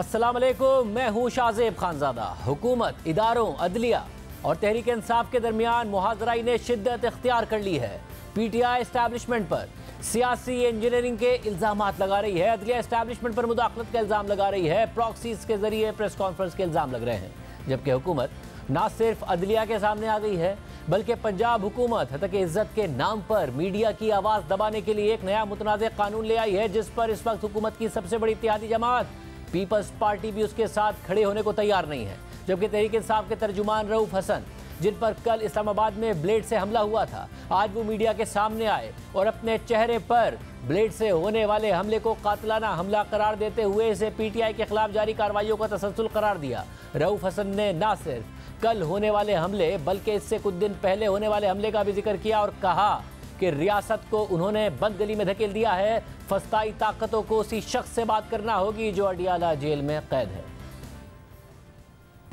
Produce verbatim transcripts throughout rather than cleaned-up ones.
अस्सलाम वालेकुम, मैं हूँ शाहजेब खानज़ादा। हुकूमत, इदारों, अदलिया और तहरीक-ए-इंसाफ के दरमियान मुहाजराई ने शिद्दत इख्तियार कर ली है। पी टी आई इस्टेब्लिशमेंट पर सियासी इंजीनियरिंग के इल्ज़ाम लगा रही है, अदलिया इस्टेब्लिशमेंट पर मुदाखलत का इल्ज़ाम लगा रही है, प्रॉक्सीज़ के जरिए प्रेस कॉन्फ्रेंस के इल्ज़ाम लग रहे हैं। जबकि हुकूमत ना सिर्फ अदलिया के सामने आ गई है, बल्कि पंजाब हुकूमत हद तक इज़्ज़त के नाम पर मीडिया की आवाज़ दबाने के लिए एक नया मुतनाज़ कानून ले आई है, जिस पर इस वक्त हुकूमत की सबसे बड़ी इत्तेहादी जमात पीपल्स पार्टी भी उसके साथ खड़े होने को तैयार नहीं है। जबकि तहरीक इंसाफ के तर्जुमान रऊफ हसन, जिन पर कल इस्लामाबाद में ब्लेड से हमला हुआ था, आज वो मीडिया के सामने आए और अपने चेहरे पर ब्लेड से होने वाले हमले को कातलाना हमला करार देते हुए इसे पीटीआई के खिलाफ जारी कार्रवाइयों का तसलसल करार दिया। रऊफ हसन ने ना सिर्फ कल होने वाले हमले, बल्कि इससे कुछ दिन पहले होने वाले हमले का भी जिक्र किया और कहा कि रियासत को उन्होंने बंद गली में धकेल दिया है। फस्ताई ताकतों को उसी शख्स से बात करना होगी जो अडियाला जेल में कैद है।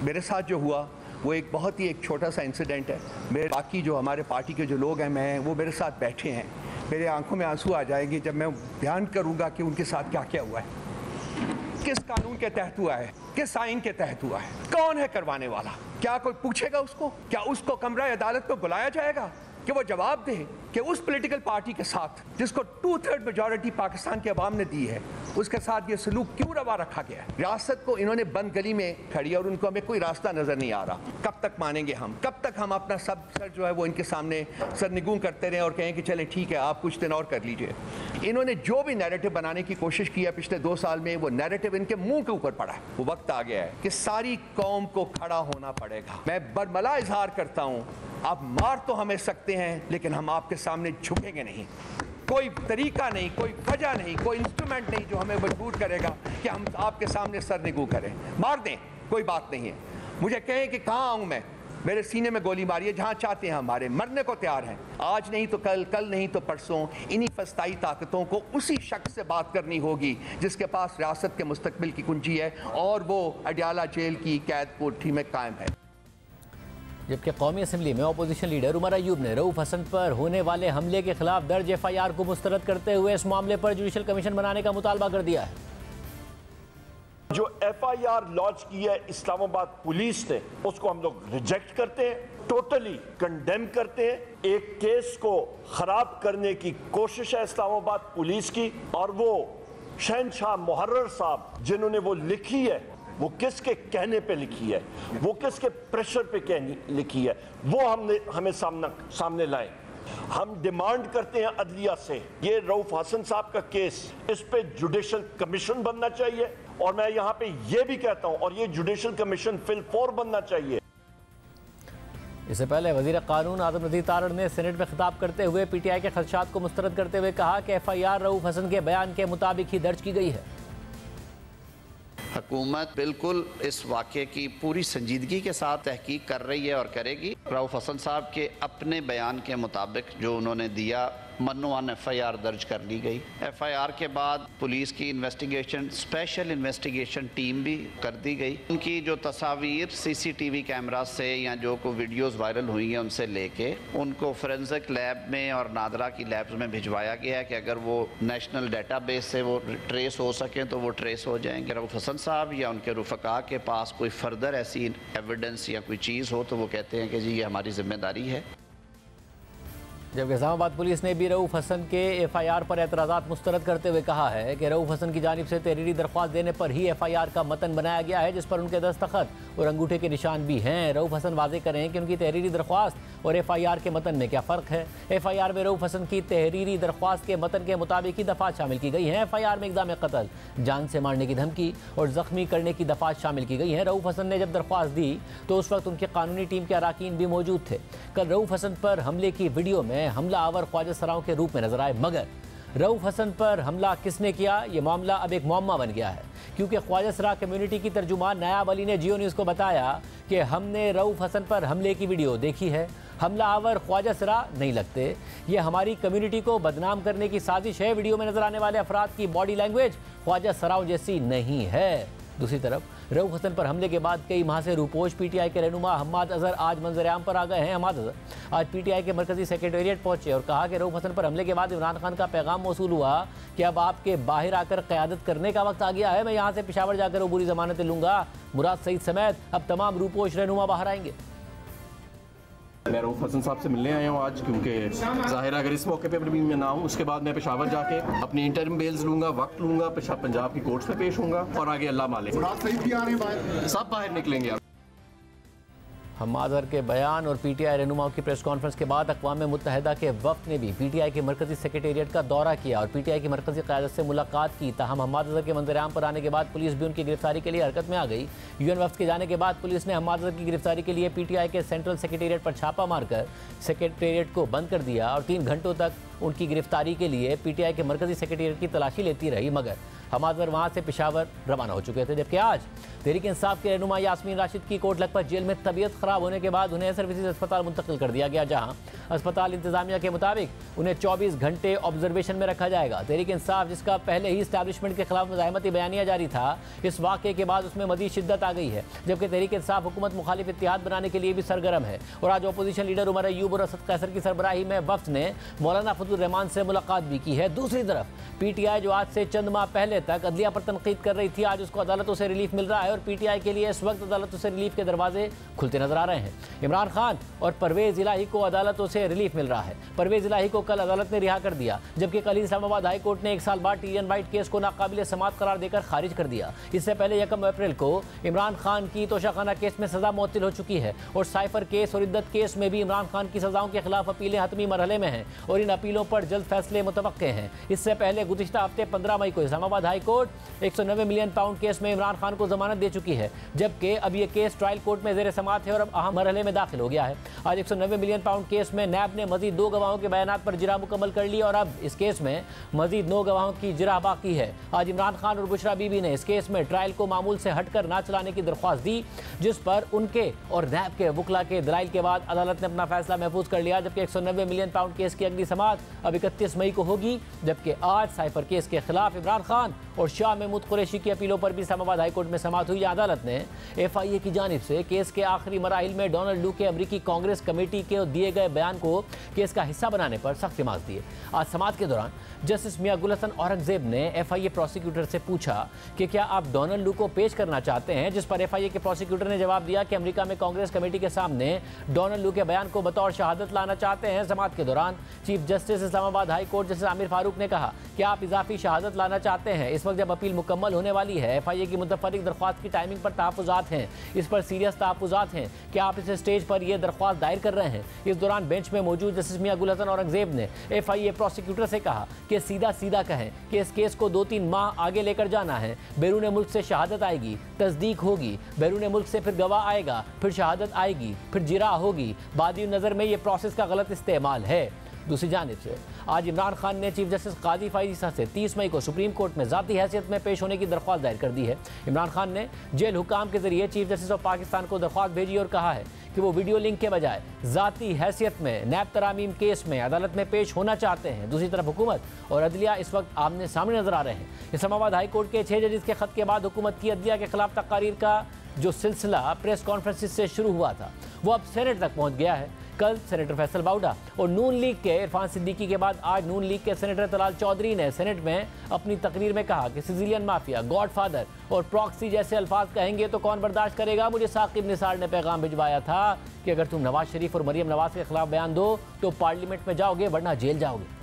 मेरे साथ जो हुआ वो एक बहुत ही एक छोटा सा इंसिडेंट है। मेरे बाकी जो हमारे पार्टी के जो लोग हैं, मैं वो मेरे साथ बैठे हैं, मेरे आंखों में आंसू आ जाएंगे जब मैं ध्यान करूंगा कि उनके साथ क्या क्या हुआ है, किस कानून के तहत हुआ है, किस आइन के तहत हुआ है, कौन है करवाने वाला। क्या कोई पूछेगा उसको? क्या उसको कमरा अदालत में बुलाया जाएगा कि वो जवाब दे कि उस पॉलिटिकल पार्टी के साथ जिसको टू थर्ड मेजॉरिटी पाकिस्तान के अवाम ने दी है, उसके साथ ये सलूक क्यों रवा रखा गया है? रियासत को इन्होंने बंद गली में खड़ी और उनको हमें कोई रास्ता नजर नहीं आ रहा। कब तक मानेंगे हम? कब तक हम अपना सब सर जो है वो इनके सामने सरनिगूं करते रहें और कहें कि चले ठीक है, आप कुछ दिन और कर लीजिए। इन्होंने जो भी नैरेटिव बनाने की कोशिश की है पिछले दो साल में, वो नैरेटिव इनके मुंह के ऊपर पड़ा है। वो वक्त आ गया है कि सारी कौम को खड़ा होना पड़ेगा। मैं बरमला इजहार करता हूँ, आप मार तो हमें सकते हैं, लेकिन हम आपके सामने झुकेंगे नहीं। कोई तरीका नहीं, कोई वजह नहीं, कोई इंस्ट्रूमेंट नहीं जो हमें मजबूर करेगा कि हम आपके सामने सरनिगू करें। मार दें, कोई बात नहीं है। मुझे कहें कि कहाँ आऊँ मैं, मेरे सीने में गोली मारिए जहाँ चाहते हैं, हमारे मरने को तैयार हैं। आज नहीं तो कल, कल नहीं तो परसों इन्हीं फस्ताई ताकतों को उसी शख्स से बात करनी होगी जिसके पास रियासत के मुस्तकबिल की कुंजी है और वो अडियाला जेल की कैद कोठी में कायम है। जबकि कौमी असम्बली में अपोजिशन लीडर उमर अयूब ने रऊफ हसन पर होने वाले हमले के खिलाफ दर्ज एफ आई आर को मुस्तरद करते हुए इस मामले पर जुडिशल कमीशन बनाने का मुतालबा कर दिया है। जो एफ आई आर लॉन्च की है इस्लामाबाद पुलिस ने, उसको हम लोग रिजेक्ट करते हैं, टोटली कंडेम करते हैं। एक केस को खराब करने की कोशिश है इस्लामाबाद पुलिस की, और वो शहनशाह मुहर्रर साहब जिन्होंने वो लिखी है, वो किसके कहने पे लिखी है, वो किसके प्रेशर पे कहनी लिखी है, वो हमने हमें सामना सामने लाए। हम डिमांड करते हैं अदलिया से, ये रऊफ हसन साहब का केस, इस पे जुडिशल कमीशन बनना चाहिए। और मैं यहाँ पे ये भी कहता हूँ, और ये जुडिशल कमीशन फिल फोर बनना चाहिए। इससे पहले वजीर कानून आजम नज़ीर तारड़ ने सेनेट में खिताब करते हुए पीटीआई के खदशात को मुस्तरद करते हुए कहा कि F I R Rauf Hasan के बयान के मुताबिक ही दर्ज की गई है। हुकूमत बिल्कुल इस वाक़े की पूरी संजीदगी के साथ तहकीक कर रही है और करेगी। रऊफ हसन साहब के अपने बयान के मुताबिक जो उन्होंने दिया, मनोवान एफ आई आर दर्ज कर ली गई। एफ आई आर के बाद पुलिस की इन्वेस्टिगेशन, स्पेशल इन्वेस्टिगेशन टीम भी कर दी गई। उनकी जो तस्वीर C C T V camera से या जो को वीडियोज़ वायरल हुई हैं, उनसे लेके उनको फोरेंसिक लैब में और नादरा की लैब्स में भिजवाया गया है कि अगर वो नेशनल डेटा बेस से वो ट्रेस हो सकें तो वो ट्रेस हो जाएंगे। रऊफ हसन साहब या उनके रुफका के पास कोई फर्दर ऐसी एविडेंस या कोई चीज़ हो तो वो कहते हैं कि जी ये हमारी जिम्मेदारी है। जबकि इस्लामाबाद पुलिस ने भी रऊफ हसन के एफ आई आर पर एतराज़ात मुस्तरद करते हुए कहा है कि रऊफ हसन की जानिब से तहरीरी दरख्वास्त देने पर ही एफ आई आर का मतन बनाया गया है, जिस पर उनके दस्तखत और अंगूठे के निशान भी हैं। रऊफ हसन वाजे करें कि उनकी तहरीरी दरख्वास्त और एफ आई आर के मतन में क्या फ़र्क है। एफ आई आर में रऊफ हसन की तहरीरी दरख्वास्त के मतन के मुताबिक ही दफ़ात शामिल की गई हैं। एफ आई आर में इक़दाम कतल, जान से मारने की धमकी और ज़ख्मी करने की दफ़ात शामिल की गई हैं। रऊफ हसन ने जब दरख्वास्त दी तो उस वक्त उनके कानूनी टीम के अरकान भी मौजूद थे। कल रऊफ हसन पर हमले की वीडियो में हमला आवर ख्वाजा सराओं के रूप में नजर आए, मगर रऊफ हसन पर हमला किसने किया, यह मामला अब एक मुअम्मा बन गया है। क्योंकि ख्वाजा सरा कम्युनिटी की तर्जुमान नायाब अली ने जियो न्यूज़ को बताया कि हमने रऊफ हसन पर हमले की वीडियो देखी है, हमला आवर ख्वाजा सरा नहीं लगते, यह हमारी कम्युनिटी को बदनाम करने की साजिश है। वीडियो में नजर आने वाले अफराद की बॉडी लैंग्वेज ख्वाजा सराओं जैसी नहीं है। दूसरी तरफ रऊफ हसन पर हमले के बाद कई माह से रूपोश पीटीआई के रहनुमा हम्माद अज़हर आज मंजरेआम पर आ गए हैं। हम्माद अज़हर आज पीटीआई के मरकजी सेक्रेटेरिएट पहुंचे और कहा कि रऊफ हसन पर हमले के बाद इमरान खान का पैगाम मौसूल हुआ कि अब आपके बाहर आकर क़यादत करने का वक्त आ गया है। मैं यहाँ से पिशावर जाकर अबूरी जमानतें लूँगा। मुराद सईद समेत अब तमाम रूपोश रहनुमा बाहर आएंगे। मैं रऊफ हसन साहब से मिलने आया हूँ आज, क्योंकि ज़ाहिर अगर इस मौके पे भी मैं ना हूँ उसके बाद मैं पेशावर जाके अपनी इंटरम बेल्स लूँगा, वक्त लूँगा, पंजाब की कोर्ट्स में पेश होऊंगा और आगे अल्लाह मालिक सब बाहर निकलेंगे। हम्माद अज़हर के बयान और पीटीआई रहनुमाओं की प्रेस कॉन्फ्रेंस के बाद अक़वाम मुत्तहदा के वफ्द ने भी पीटीआई के मरकज़ी सेक्रेटेरिएट का दौरा किया और पीटीआई की मरकज़ी क़यादत से मुलाकात की। तहम हम्माद अज़हर के मंजरेआम पर आने के बाद पुलिस भी उनकी गिरफ्तारी के लिए हरकत में आ गई। यूएन वफ्द के जाने के बाद पुलिस ने हम्माद अज़हर की गिरफ्तारी के लिए पीटीआई के सेंट्रल सेक्रेटेरिएट पर छापा मारकर सेक्रेटेरिएट को बंद कर दिया और तीन घंटों तक उनकी गिरफ्तारी के लिए पीटीआई के मरकज़ी सेक्रेटेरिएट की तलाशी लेती रही, मगर हम्माद अज़हर वहाँ से पेशावर रवाना हो चुके थे। जबकि आज तहरीक-ए-इंसाफ के रहनुमा यास्मीन राशिद की कोट लखपत जेल में तबीयत ख़राब होने के बाद उन्हें सर्विसेज अस्पताल मुंतकिल कर दिया गया, जहाँ अस्पताल इंतजामिया के मुताबिक उन्हें चौबीस घंटे ऑब्जर्वेशन में रखा जाएगा। तहरीक-ए-इंसाफ, जिसका पहले ही इस्टेब्लिशमेंट के खिलाफ मज़ाहमती बयानिया जारी था, इस वाक़े के बाद उसमें मज़ीद शिद्दत आ गई है। जबकि तहरीक-ए-इंसाफ हुकूमत मुखालिफ इत्तेहाद बनाने के लिए भी सरगर्म है और आज अपोजिशन लीडर उमर अयूब और असद कैसर की सरबराही में वफ्द ने मौलाना फज़लुर्रहमान से मुलाकात भी की है। दूसरी तरफ पीटीआई, जो आज से चंद माह पहले तक अदलिया पर तनकीद कर रही थी, आज उसको अदालतों से रिलीफ मिल रहा है और पीटीआई के लिए इस वक्त अदालतों से रिलीफ के दरवाजे खुलते नजर आ रहे हैं। इमरान खान और परवेज़ इलाही को अदालतों से रिलीफ मिल रहा है। परवेज़ इलाही को कल अदालत ने रिहा कर दिया, जबकि कल इस्लामाबाद हाई कोर्ट ने एक साल बाद टी एन वाइट केस को नाकाबिल समात करार देकर खारिज कर दिया। इससे पहले यकम अप्रैल को इमरान खान की तोशाखाना केस में सजा मुअत्तल हो चुकी है और साइफर केस और इद्दत केस में भी इमरान खान की सजाओं के खिलाफ अपीलें हतमी मरहले में हैं और इन अपीलों पर जल्द फैसले मुतवक्के हैं। इससे पहले गुज़िश्ता हफ्ते पंद्रह मई को इस्लामाबाद हाई कोर्ट एक सौ नब्बे मिलियन पाउंड केस में इमरान खान को जमानत दे चुकी है, जबकि अब यह केस ट्रायल कोर्ट में जेर समात है और अब अहम मरहले में दाखिल हो गया है। आज एक सौ नब्बे मिलियन पाउंड केस में नैब ने मजीद दो गवाहों के बयान पर जिरह मुकम्मल कर ली और अब इस केस में मजीद नौ गवाहों की जिरह बाकी है। आज इमरान खान और बुशरा बीबी ने इस केस में ट्रायल को मामूल से हटकर ना चलाने की दरख्वास्त दी, जिस पर उनके और नैब के वकला के दलाइल के बाद अदालत ने अपना फैसला महफूज कर लिया। जबकि एक सौ नब्बे मिलियन पाउंड केस की अगली समात अब इकतीस मई को होगी, जबकि आज साइफर केस के खिलाफ इमरान खान और शाह महमूद कुरैशी की अपीलों पर भी इस्लामाबाद हाईकोर्ट में समात हुई। अदालत ने एफ आई ए की जानिब से केस के आखिरी मराहिल में डोनाल्ड लू के अमरीकी कांग्रेस कमेटी के दिए गए बयान को केस का हिस्सा बनाने पर सख्त हिमायत दिए। आज समात के दौरान जस्टिस मियागुल हसन औरंगजेब ने एफ आई ए प्रोसिक्यूटर से पूछा कि क्या आप डोनाल्ड लू को पेश करना चाहते हैं, जिस पर एफ आई ए के प्रोसिक्यूटर ने जवाब दिया कि अमरीका में कांग्रेस कमेटी के सामने डोनाल्ड लू के बयान को बतौर शहादत लाना चाहते हैं। समात के दौरान chief justice Islamabad high court justice Aamir Farooq ने कहा कि आप इजाफी शहादत लाना चाहते हैं। इस वक्त जब अपील मुकम्मल होने वाली है, एफ आई ए की मुतफरिक दरख्वास्त की टाइमिंग पर तहफ़ुज़ात हैं, इस पर सीरियस तहफ़ुज़ात हैं कि आप इस स्टेज पर यह दरख्वास्त दायर कर रहे हैं। इस दौरान बेंच में मौजूद जस्टिस मियागुल हसन औरंगजेब ने एफ आई ए प्रोसिक्यूटर से कहा कि सीधा सीधा कहें कि इस केस को दो तीन माह आगे लेकर जाना है। बैरून मुल्क से शहादत आएगी, तस्दीक होगी, बैरून मुल्क से फिर गवाह आएगा, फिर शहादत आएगी, फिर जिरा होगी। बादी नज़र में यह प्रोसेस का गलत इस्तेमाल है। दूसरी जानिब से आज इमरान खान ने चीफ जस्टिस काजी फायदी से तीस मई को सुप्रीम कोर्ट में ज़ाती हैसियत में पेश होने की दरख्वास्त दायर कर दी है। इमरान खान ने जेल हुकाम के जरिए चीफ जस्टिस ऑफ पाकिस्तान को दरख्वास्त भेजी और कहा है कि वो वीडियो लिंक के बजाय ज़ाती हैसियत में नैब तरामीम केस में अदालत में पेश होना चाहते हैं। दूसरी तरफ हुकूमत और अदलिया इस वक्त आमने सामने नजर आ रहे हैं। इस्लामाबाद हाई कोर्ट के छः जजेस के खत के बाद हुकूमत की अदलिया के खिलाफ तकारीर का जो सिलसिला प्रेस कॉन्फ्रेंस से शुरू हुआ था, वो अब सेनेट तक पहुँच गया है। कल सेनेटर फैसल वावडा और नून लीग के इरफान सिद्दीकी के बाद आज नून लीग के सेनेटर तलाल चौधरी ने सेनेट में अपनी तकरीर में कहा कि सिजिलियन माफिया, गॉडफादर और प्रॉक्सी जैसे अल्फाज कहेंगे तो कौन बर्दाश्त करेगा। मुझे साकिब निसार ने पैगाम भिजवाया था कि अगर तुम नवाज शरीफ और मरियम नवाज के खिलाफ बयान दो तो पार्लियामेंट में जाओगे, वरना जेल जाओगे।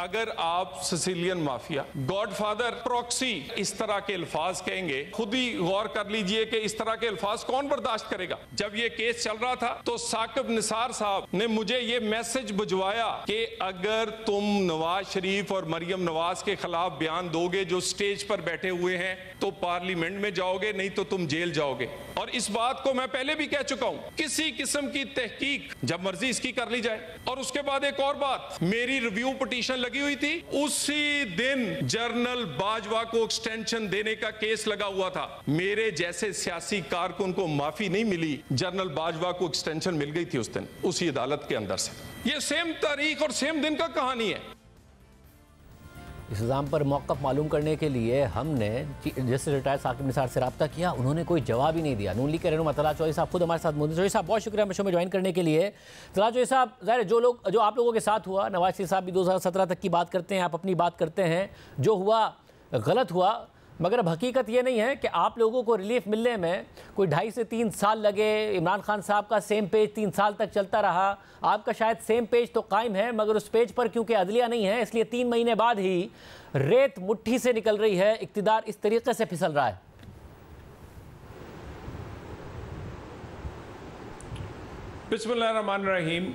अगर आप सिसिलियन माफिया, गॉडफादर, प्रॉक्सी इस तरह के अल्फाज कहेंगे, खुद ही गौर कर लीजिए कि इस तरह के अल्फाज कौन बर्दाश्त करेगा। जब ये केस चल रहा था तो साकिब निसार साहब ने मुझे ये मैसेज भिजवाया कि अगर तुम नवाज शरीफ और मरियम नवाज के खिलाफ बयान दोगे जो स्टेज पर बैठे हुए हैं तो पार्लियामेंट में जाओगे, नहीं तो तुम जेल जाओगे। और इस बात को मैं पहले भी कह चुका हूँ, किसी किस्म की तहकीक जब मर्जी इसकी कर ली जाए। और उसके बाद एक और बात, मेरी रिव्यू पिटीशन लगी हुई थी, उसी दिन जनरल बाजवा को एक्सटेंशन देने का केस लगा हुआ था। मेरे जैसे सियासी कारकुन को माफी नहीं मिली, जनरल बाजवा को एक्सटेंशन मिल गई थी उस दिन, उसी अदालत के अंदर से। ये सेम तारीख और सेम दिन का कहानी है। इस इल्ज़ाम पर मौक़िफ़ मालूम करने के लिए हमने जस्टिस रिटायर्ड साकिब निसार से रब्ता किया, उन्होंने कोई जवाब ही नहीं दिया। नून लीग के रहनुमा तलाल चौधरी साहब खुद हमारे साथ मौजूद। चौधरी साहब बहुत शुक्रिया हमें शो में ज्वाइन करने के लिए। तलाल चौधरी साहब, ज़ाहिर जो लोग जो आप लोगों के साथ हुआ, नवाज शरीफ साहब भी दो हज़ार सत्रह तक की बात करते हैं, आप अपनी बात करते हैं, जो हुआ गलत हुआ, मगर अब हकीकत ये नहीं है कि आप लोगों को रिलीफ मिलने में कोई ढाई से तीन साल लगे। इमरान खान साहब का सेम पेज तीन साल तक चलता रहा, आपका शायद सेम पेज तो कायम है, मगर उस पेज पर क्योंकि अदलिया नहीं है इसलिए तीन महीने बाद ही रेत मुट्ठी से निकल रही है, इक़्तिदार इस तरीके से फिसल रहा है। बिस्मिल्लाहिर्रहमानिर्रहीम।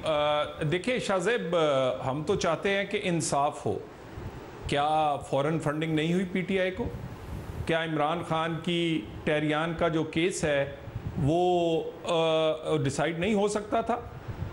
देखिए शाहज़ेब, हम तो चाहते हैं कि इंसाफ हो। क्या फॉरेन फंडिंग नहीं हुई पीटीआई को? क्या इमरान खान की टेहरियान का जो केस है वो डिसाइड नहीं हो सकता था?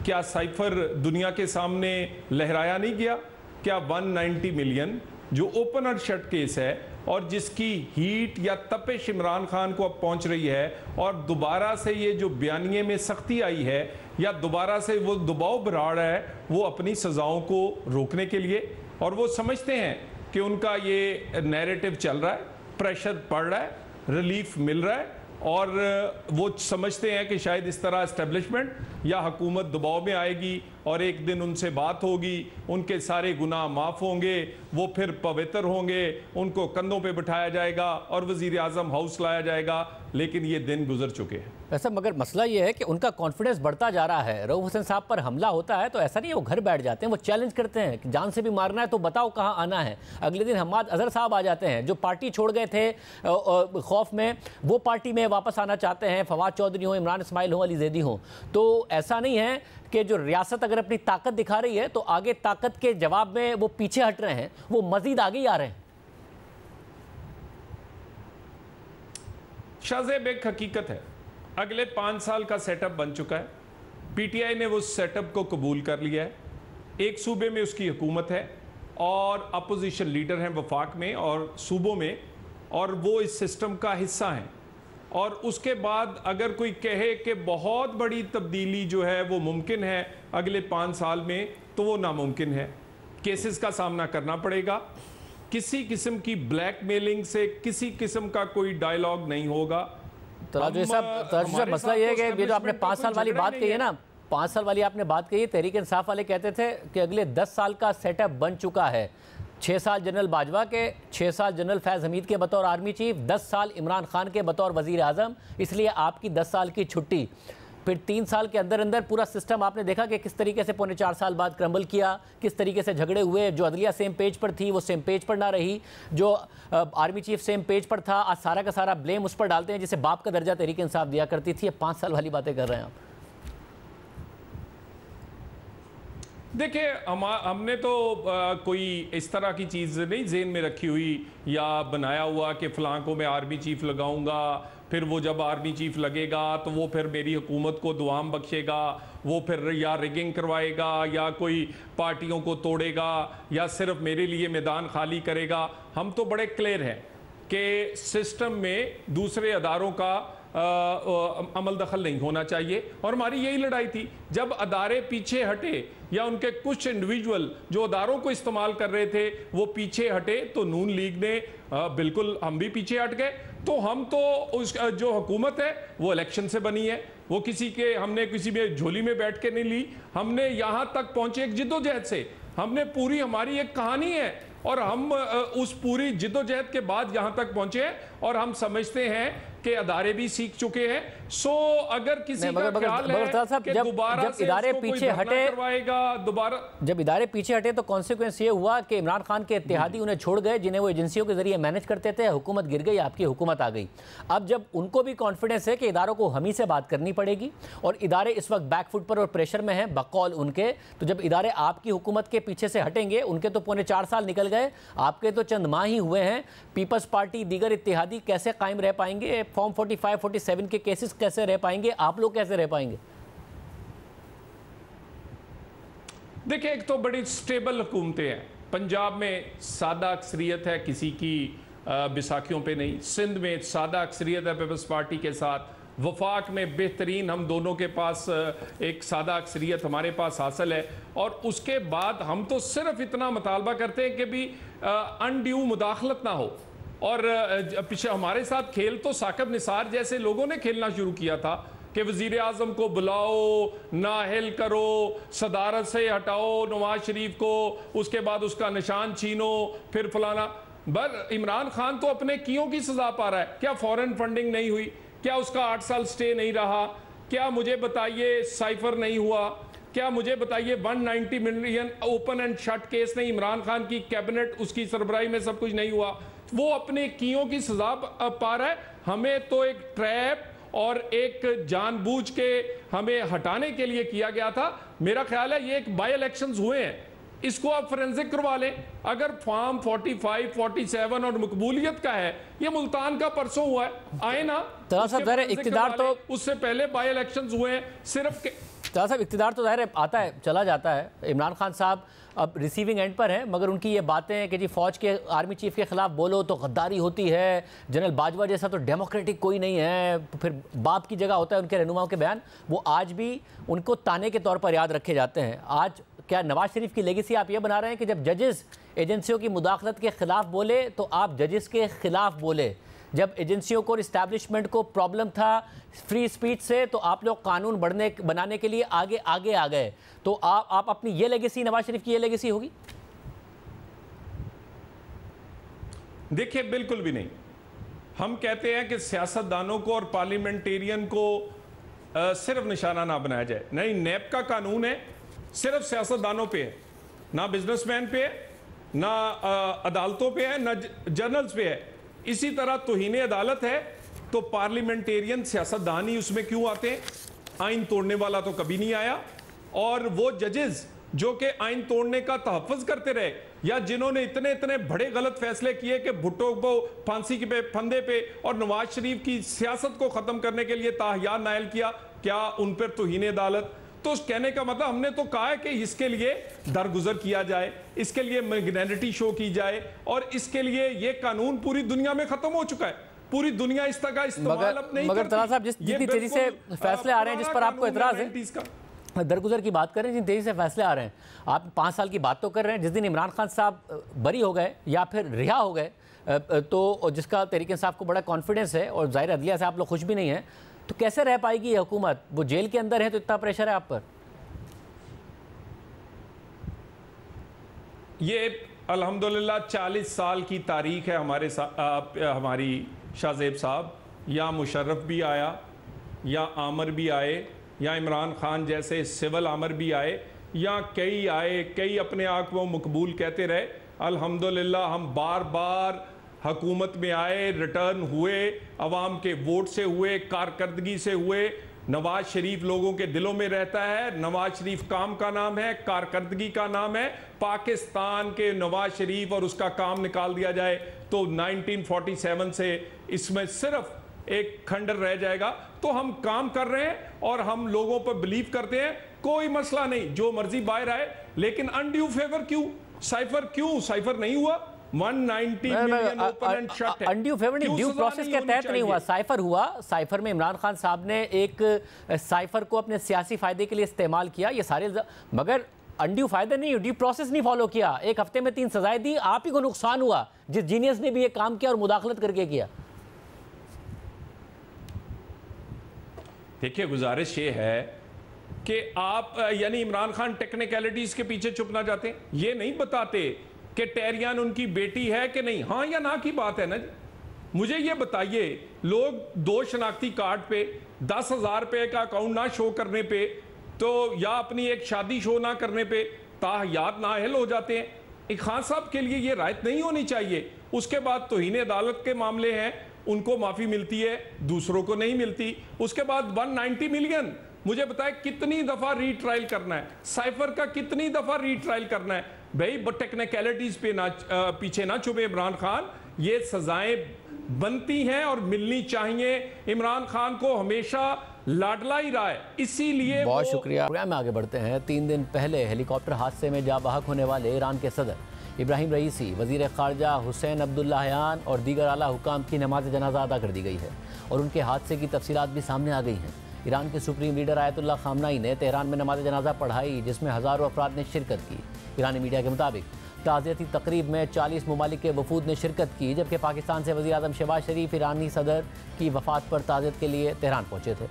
क्या साइफर दुनिया के सामने लहराया नहीं गया? क्या एक सौ नब्बे मिलियन जो ओपन और शट केस है और जिसकी हीट या तपिश इमरान खान को अब पहुंच रही है और दोबारा से ये जो बयानिए में सख्ती आई है या दोबारा से वो दबाव बढ़ा रहा है, वो अपनी सज़ाओं को रोकने के लिए, और वो समझते हैं कि उनका ये नैरेटिव चल रहा है, प्रेशर पड़ रहा है, रिलीफ मिल रहा है, और वो समझते हैं कि शायद इस तरह एस्टेब्लिशमेंट या हुकूमत दबाव में आएगी और एक दिन उनसे बात होगी, उनके सारे गुनाह माफ़ होंगे, वो फिर पवित्र होंगे, उनको कंधों पे बिठाया जाएगा और वज़ीर आज़म हाउस लाया जाएगा। लेकिन ये दिन गुजर चुके हैं ऐसा, मगर मसला ये है कि उनका कॉन्फिडेंस बढ़ता जा रहा है। रऊफ़ हसन साहब पर हमला होता है तो ऐसा नहीं है वो घर बैठ जाते हैं, वो चैलेंज करते हैं कि जान से भी मारना है तो बताओ कहाँ आना है। अगले दिन हम्माद अज़हर साहब आ जाते हैं, जो पार्टी छोड़ गए थे खौफ में, वो पार्टी में वापस आना चाहते हैं, फवाद चौधरी हों, इमरान इस्माइल हों, अली जैदी हों। तो ऐसा नहीं है कि जो रियासत अगर अपनी ताकत दिखा रही है तो आगे ताकत के जवाब में वो पीछे हट रहे हैं, वो मज़ीद आगे ही आ रहे हैं। शाहज़ेब, एक हकीकत है, अगले पाँच साल का सेटअप बन चुका है, पीटीआई ने उस सेटअप को कबूल कर लिया है। एक सूबे में उसकी हुकूमत है और अपोजिशन लीडर हैं वफाक में और सूबों में, और वो इस सिस्टम का हिस्सा हैं। और उसके बाद अगर कोई कहे कि बहुत बड़ी तब्दीली जो है वो मुमकिन है अगले पाँच साल में, तो वो नामुमकिन है। केसेस का सामना करना पड़ेगा, किसी किस्म की ब्लैक मेलिंग से किसी किस्म का कोई डायलॉग नहीं होगा। तराजू साहब, तराजू साहब मसला ये है कि ये जो आपने पाँच साल वाली बात कही है ना, पाँच साल वाली आपने बात कही है, तहरीक-ए-इंसाफ वाले कहते थे कि अगले दस साल का सेटअप बन चुका है, छः साल जनरल बाजवा के, छः साल जनरल फैज़ हमीद के बतौर आर्मी चीफ, दस साल इमरान खान के बतौर वज़ीर आज़म, इसलिए आपकी दस साल की छुट्टी। फिर तीन साल के अंदर अंदर पूरा सिस्टम आपने देखा कि किस तरीके से पौने चार साल बाद क्रम्बल किया, किस तरीके से झगड़े हुए, जो अदलिया सेम पेज पर थी वो सेम पेज पर ना रही, जो आर्मी चीफ सेम पेज पर था, आज सारा का सारा ब्लेम उस पर डालते हैं जिसे बाप का दर्जा तहरीक इंसाफ दिया करती थी। अब पाँच साल वाली बातें कर रहे हैं आप। देखिए, हम हमने तो आ, कोई इस तरह की चीज़ नहीं जेहन में रखी हुई या बनाया हुआ कि फ़लां को मैं आर्मी चीफ लगाऊंगा, फिर वो जब आर्मी चीफ लगेगा तो वो फिर मेरी हुकूमत को दुआम बख्शेगा, वो फिर या रिगिंग करवाएगा या कोई पार्टियों को तोड़ेगा या सिर्फ मेरे लिए मैदान खाली करेगा। हम तो बड़े क्लियर हैं कि सिस्टम में दूसरे अदारों का आ, आ, अमल दखल नहीं होना चाहिए, और हमारी यही लड़ाई थी। जब अदारे पीछे हटे या उनके कुछ इंडिविजुअल जो अदारों को इस्तेमाल कर रहे थे वो पीछे हटे तो नून लीग ने आ, बिल्कुल हम भी पीछे हट गए। तो हम तो उस जो हुकूमत है वो इलेक्शन से बनी है, वो किसी के हमने किसी भी झोली में बैठ के नहीं ली, हमने यहाँ तक पहुँचे एक जिद्दोजहद से, हमने पूरी हमारी एक कहानी है और हम उस पूरी जिद्दोजहद के बाद यहाँ तक पहुँचे हैं, और हम समझते हैं के अदारे भी सीख चुके हैं। सो अगर किसी का ख्याल है कि दोबारा जब इदारे पीछे हटे करवाएगा दोबारा, जब इदारे पीछे हटे तो कॉन्सिक्वेंस ये हुआ कि इमरान खान के इत्तेहादी उन्हें छोड़ गए जिन्हें वो एजेंसियों के जरिए मैनेज करते थे, हुकूमत गिर गई, आपकी हुकूमत आ गई। अब जब उनको भी कॉन्फिडेंस है कि इदारों को हम ही से बात करनी पड़ेगी और इदारे इस वक्त बैकफुट पर और प्रेशर में हैं बकौल उनके, तो जब इदारे आपकी हुकूमत के पीछे से हटेंगे, उनके तो पौने चार साल निकल गए, आपके तो चंद माह ही हुए हैं, पीपल्स पार्टी दीगर इत्तेहादी कैसे कायम रह पाएंगे, फॉर्म पैंतालीस, सैंतालीस के केसेस कैसे रह पाएंगे, आप लोग कैसे रह पाएंगे? देखिए, एक तो बड़ी स्टेबल हुकूमतें हैं, पंजाब में सादा अक्सरियत है, किसी की बैसाखियों पे नहीं, सिंध में सादा अक्सरियत है पीपल्स पार्टी के साथ, वफाक में बेहतरीन हम दोनों के पास एक सादा अक्सरियत हमारे पास हासिल है, और उसके बाद हम तो सिर्फ इतना मुतालबा करते हैं कि भी अनड्यू मुदाखलत ना हो। और पीछे हमारे साथ खेल तो साकिब निसार जैसे लोगों ने खेलना शुरू किया था कि वज़ीर आज़म को बुलाओ, नाअहल करो, सदारत से हटाओ नवाज शरीफ को, उसके बाद उसका निशान छीनो, फिर फलाना। बर इमरान खान तो अपने कियों की सजा पा रहा है। क्या फॉरेन फंडिंग नहीं हुई? क्या उसका आठ साल स्टे नहीं रहा? क्या मुझे बताइए साइफर नहीं हुआ? क्या मुझे बताइए एक सौ नब्बे million open and shut case नहीं, इमरान खान की कैबिनेट उसकी सरबराही में सब कुछ नहीं हुआ? वो अपने कियों की सजा पा रहा है। हमें तो एक ट्रैप और एक जानबूझ के हमें हटाने के लिए किया गया था। मेरा ख्याल है ये एक बाई इलेक्शंस हुए हैं, इसको आप फॉरेंसिक करवा लें। अगर फॉर्म पैंतालीस, सैंतालीस और मकबूलियत का है, ये मुल्तान का परसों हुआ है, आए ना। इक़्तिदार तो उससे पहले बाई इलेक्शंस हुए हैं। सिर्फ ताला साहब इक़्तिदार तो ज़ाहिर आता है, चला जाता है। इमरान खान साहब अब रिसीविंग एंड पर हैं, मगर उनकी ये बातें हैं कि जी फ़ौज के आर्मी चीफ के ख़िलाफ़ बोलो तो गद्दारी होती है, जनरल बाजवा जैसा तो डेमोक्रेटिक कोई नहीं है, फिर बाप की जगह होता है उनके रहनुमाओं के बयान, वो आज भी उनको ताने के तौर पर याद रखे जाते हैं। आज क्या नवाज शरीफ की लेगेसी आप ये बना रहे हैं कि जब जजेस एजेंसियों की मुदाखलत के ख़िलाफ़ बोले तो आप जजेस के ख़िलाफ़ बोले, जब एजेंसियों को इस्टेब्लिशमेंट को प्रॉब्लम था फ्री स्पीच से तो आप लोग कानून बढ़ने बनाने के लिए आगे आगे आ गए, तो आप आप अपनी ये लेगेसी, नवाज शरीफ की ये लेगेसी होगी? देखिए बिल्कुल भी नहीं। हम कहते हैं कि सियासतदानों को और पार्लियामेंटेरियन को आ, सिर्फ निशाना ना बनाया जाए। नहीं, नैब का कानून है, सिर्फ सियासतदानों पे है, ना बिजनेसमैन पे है, ना आ, अदालतों पे है, ना जर्नल्स पे है। इसी तरह तोहीन अदालत है तो पार्लियामेंटेरियन सियासतदान ही उसमें क्यों आते हैं? आइन तोड़ने वाला तो कभी नहीं आया, और वो जजेस जो कि आइन तोड़ने का तहफ़्फ़ुज़ करते रहे, या जिन्होंने इतने इतने बड़े गलत फैसले किए कि भुट्टो को फांसी के फंदे पे और नवाज शरीफ की सियासत को ख़त्म करने के लिए ताहिया नायल किया, क्या उन पर तोहीन अदालत? तो उस कहने का मतलब, हमने तो कहा है कि इसके लिए दरगुजर किया जाए, इसके लिए मैग्नेनिटी शो की जाए, और इसके लिए ये कानून पूरी दुनिया में खत्म हो चुका है। पूरी दुनिया इस तरह का इस्तेमाल अब नहीं करती। मगर तला साहब, जिस जितनी तेजी से फैसले आ रहे हैं जिस पर आपको एतराज है, दरगुजर की बात करें, जिन तेजी से फैसले आ रहे हैं, आप पाँच साल की बात तो कर रहे हैं, जिस दिन इमरान खान साहब बरी हो गए या फिर रिहा हो गए तो जिसका तहरीक-ए-इंसाफ को बड़ा कॉन्फिडेंस है, और ज़ाहिर अदलिया से आप लोग खुश भी नहीं हैं, तो कैसे रह पाएगी ये हुकूमत? वो जेल के अंदर है तो इतना प्रेशर है आप पर। ये अल्हम्दुलिल्लाह चालीस साल की तारीख है हमारे साथ। हमारी शाहजेब साहब, या मुशर्रफ भी आया, या आमर भी आए, या इमरान खान जैसे सिविल आमर भी आए, या कई आए, कई अपने आप को मकबूल कहते रहे। अल्हम्दुलिल्लाह हम बार बार हकूमत में आए, रिटर्न हुए, अवाम के वोट से हुए, कारकर्दगी से हुए। नवाज शरीफ लोगों के दिलों में रहता है। नवाज शरीफ काम का नाम है, कारकर्दगी का नाम है। पाकिस्तान के नवाज शरीफ और उसका काम निकाल दिया जाए तो नाइनटीन फोर्टी सेवन से इसमें सिर्फ एक खंडर रह जाएगा। तो हम काम कर रहे हैं और हम लोगों पर बिलीव करते हैं, कोई मसला नहीं, जो मर्जी बाहर आए। लेकिन अनड्यू फेवर क्यों? साइफर क्यों? साइफर नहीं हुआ। एक सौ नब्बे मिलियन ओपन एंड शट है, अनड्यू फेवर नहीं, ड्यू प्रोसेस के तहत नहीं हुआ। साइफर हुआ, साइफर में इमरान खान साहब ने एक साइफर को अपने सियासी फायदे के लिए इस्तेमाल किया, ये सारे, मगर अनड्यू फायदा नहीं, ड्यू प्रोसेस नहीं फॉलो किया। एक हफ्ते में तीन सजाएं दी, आप ही को नुकसान हुआ जिस जीनियस ने भी ये काम किया और मुदाखलत करके किया। देखिए गुजारिश ये है कि आप, यानी इमरान खान टेक्निकलिटीज के पीछे छुप ना जाते, ये नहीं बताते कि टेरियान उनकी बेटी है कि नहीं। हाँ या ना की बात है ना। मुझे ये बताइए, लोग दो शनाख्ती कार्ड पे, दस हज़ार रुपये का अकाउंट ना शो करने पे, तो या अपनी एक शादी शो ना करने पे ताहियात नाअहल हो जाते हैं। एक खान साहब के लिए ये रायत नहीं होनी चाहिए। उसके बाद तोहीन अदालत के मामले हैं, उनको माफ़ी मिलती है, दूसरों को नहीं मिलती। उसके बाद एक सौ नब्बे मिलियन, मुझे बताएं कितनी दफ़ा रीट्रायल करना है? साइफर का कितनी दफ़ा रीट्रायल करना है? भाई बट टेक्निकलिटीज पे ना आ, पीछे ना छुपे इमरान खान। ये सजाएं बनती हैं और मिलनी चाहिए। इमरान खान को हमेशा लाडला ही रहा है, इसीलिए। बहुत शुक्रिया। प्रोग्राम में आगे बढ़ते हैं। तीन दिन पहले हेलीकॉप्टर हादसे में जाँ बहक होने वाले ईरान के सदर इब्राहिम रईसी, वज़ीर ख़ारजा हुसैन अब्दुल्लाहयान और दीगर आला हुकाम की नमाज जनाजा अदा कर दी गई है और उनके हादसे की तफसीलात भी सामने आ गई हैं। ईरान के सुप्रीम लीडर आयतुल्ला खामनाई ने तेहरान में नमाज जनाजा पढ़ाई जिसमें हज़ारों अफराद ने शिरकत की। ईरानी मीडिया के मुताबिक ताज़ियती तकरीब में चालीस ममालिक के वफूद ने शिरकत की, जबकि पाकिस्तान से वज़ीर आज़म शहबाज शरीफ ईरानी सदर की वफ़ात पर ताज़ियत के लिए तेहरान पहुँचे थे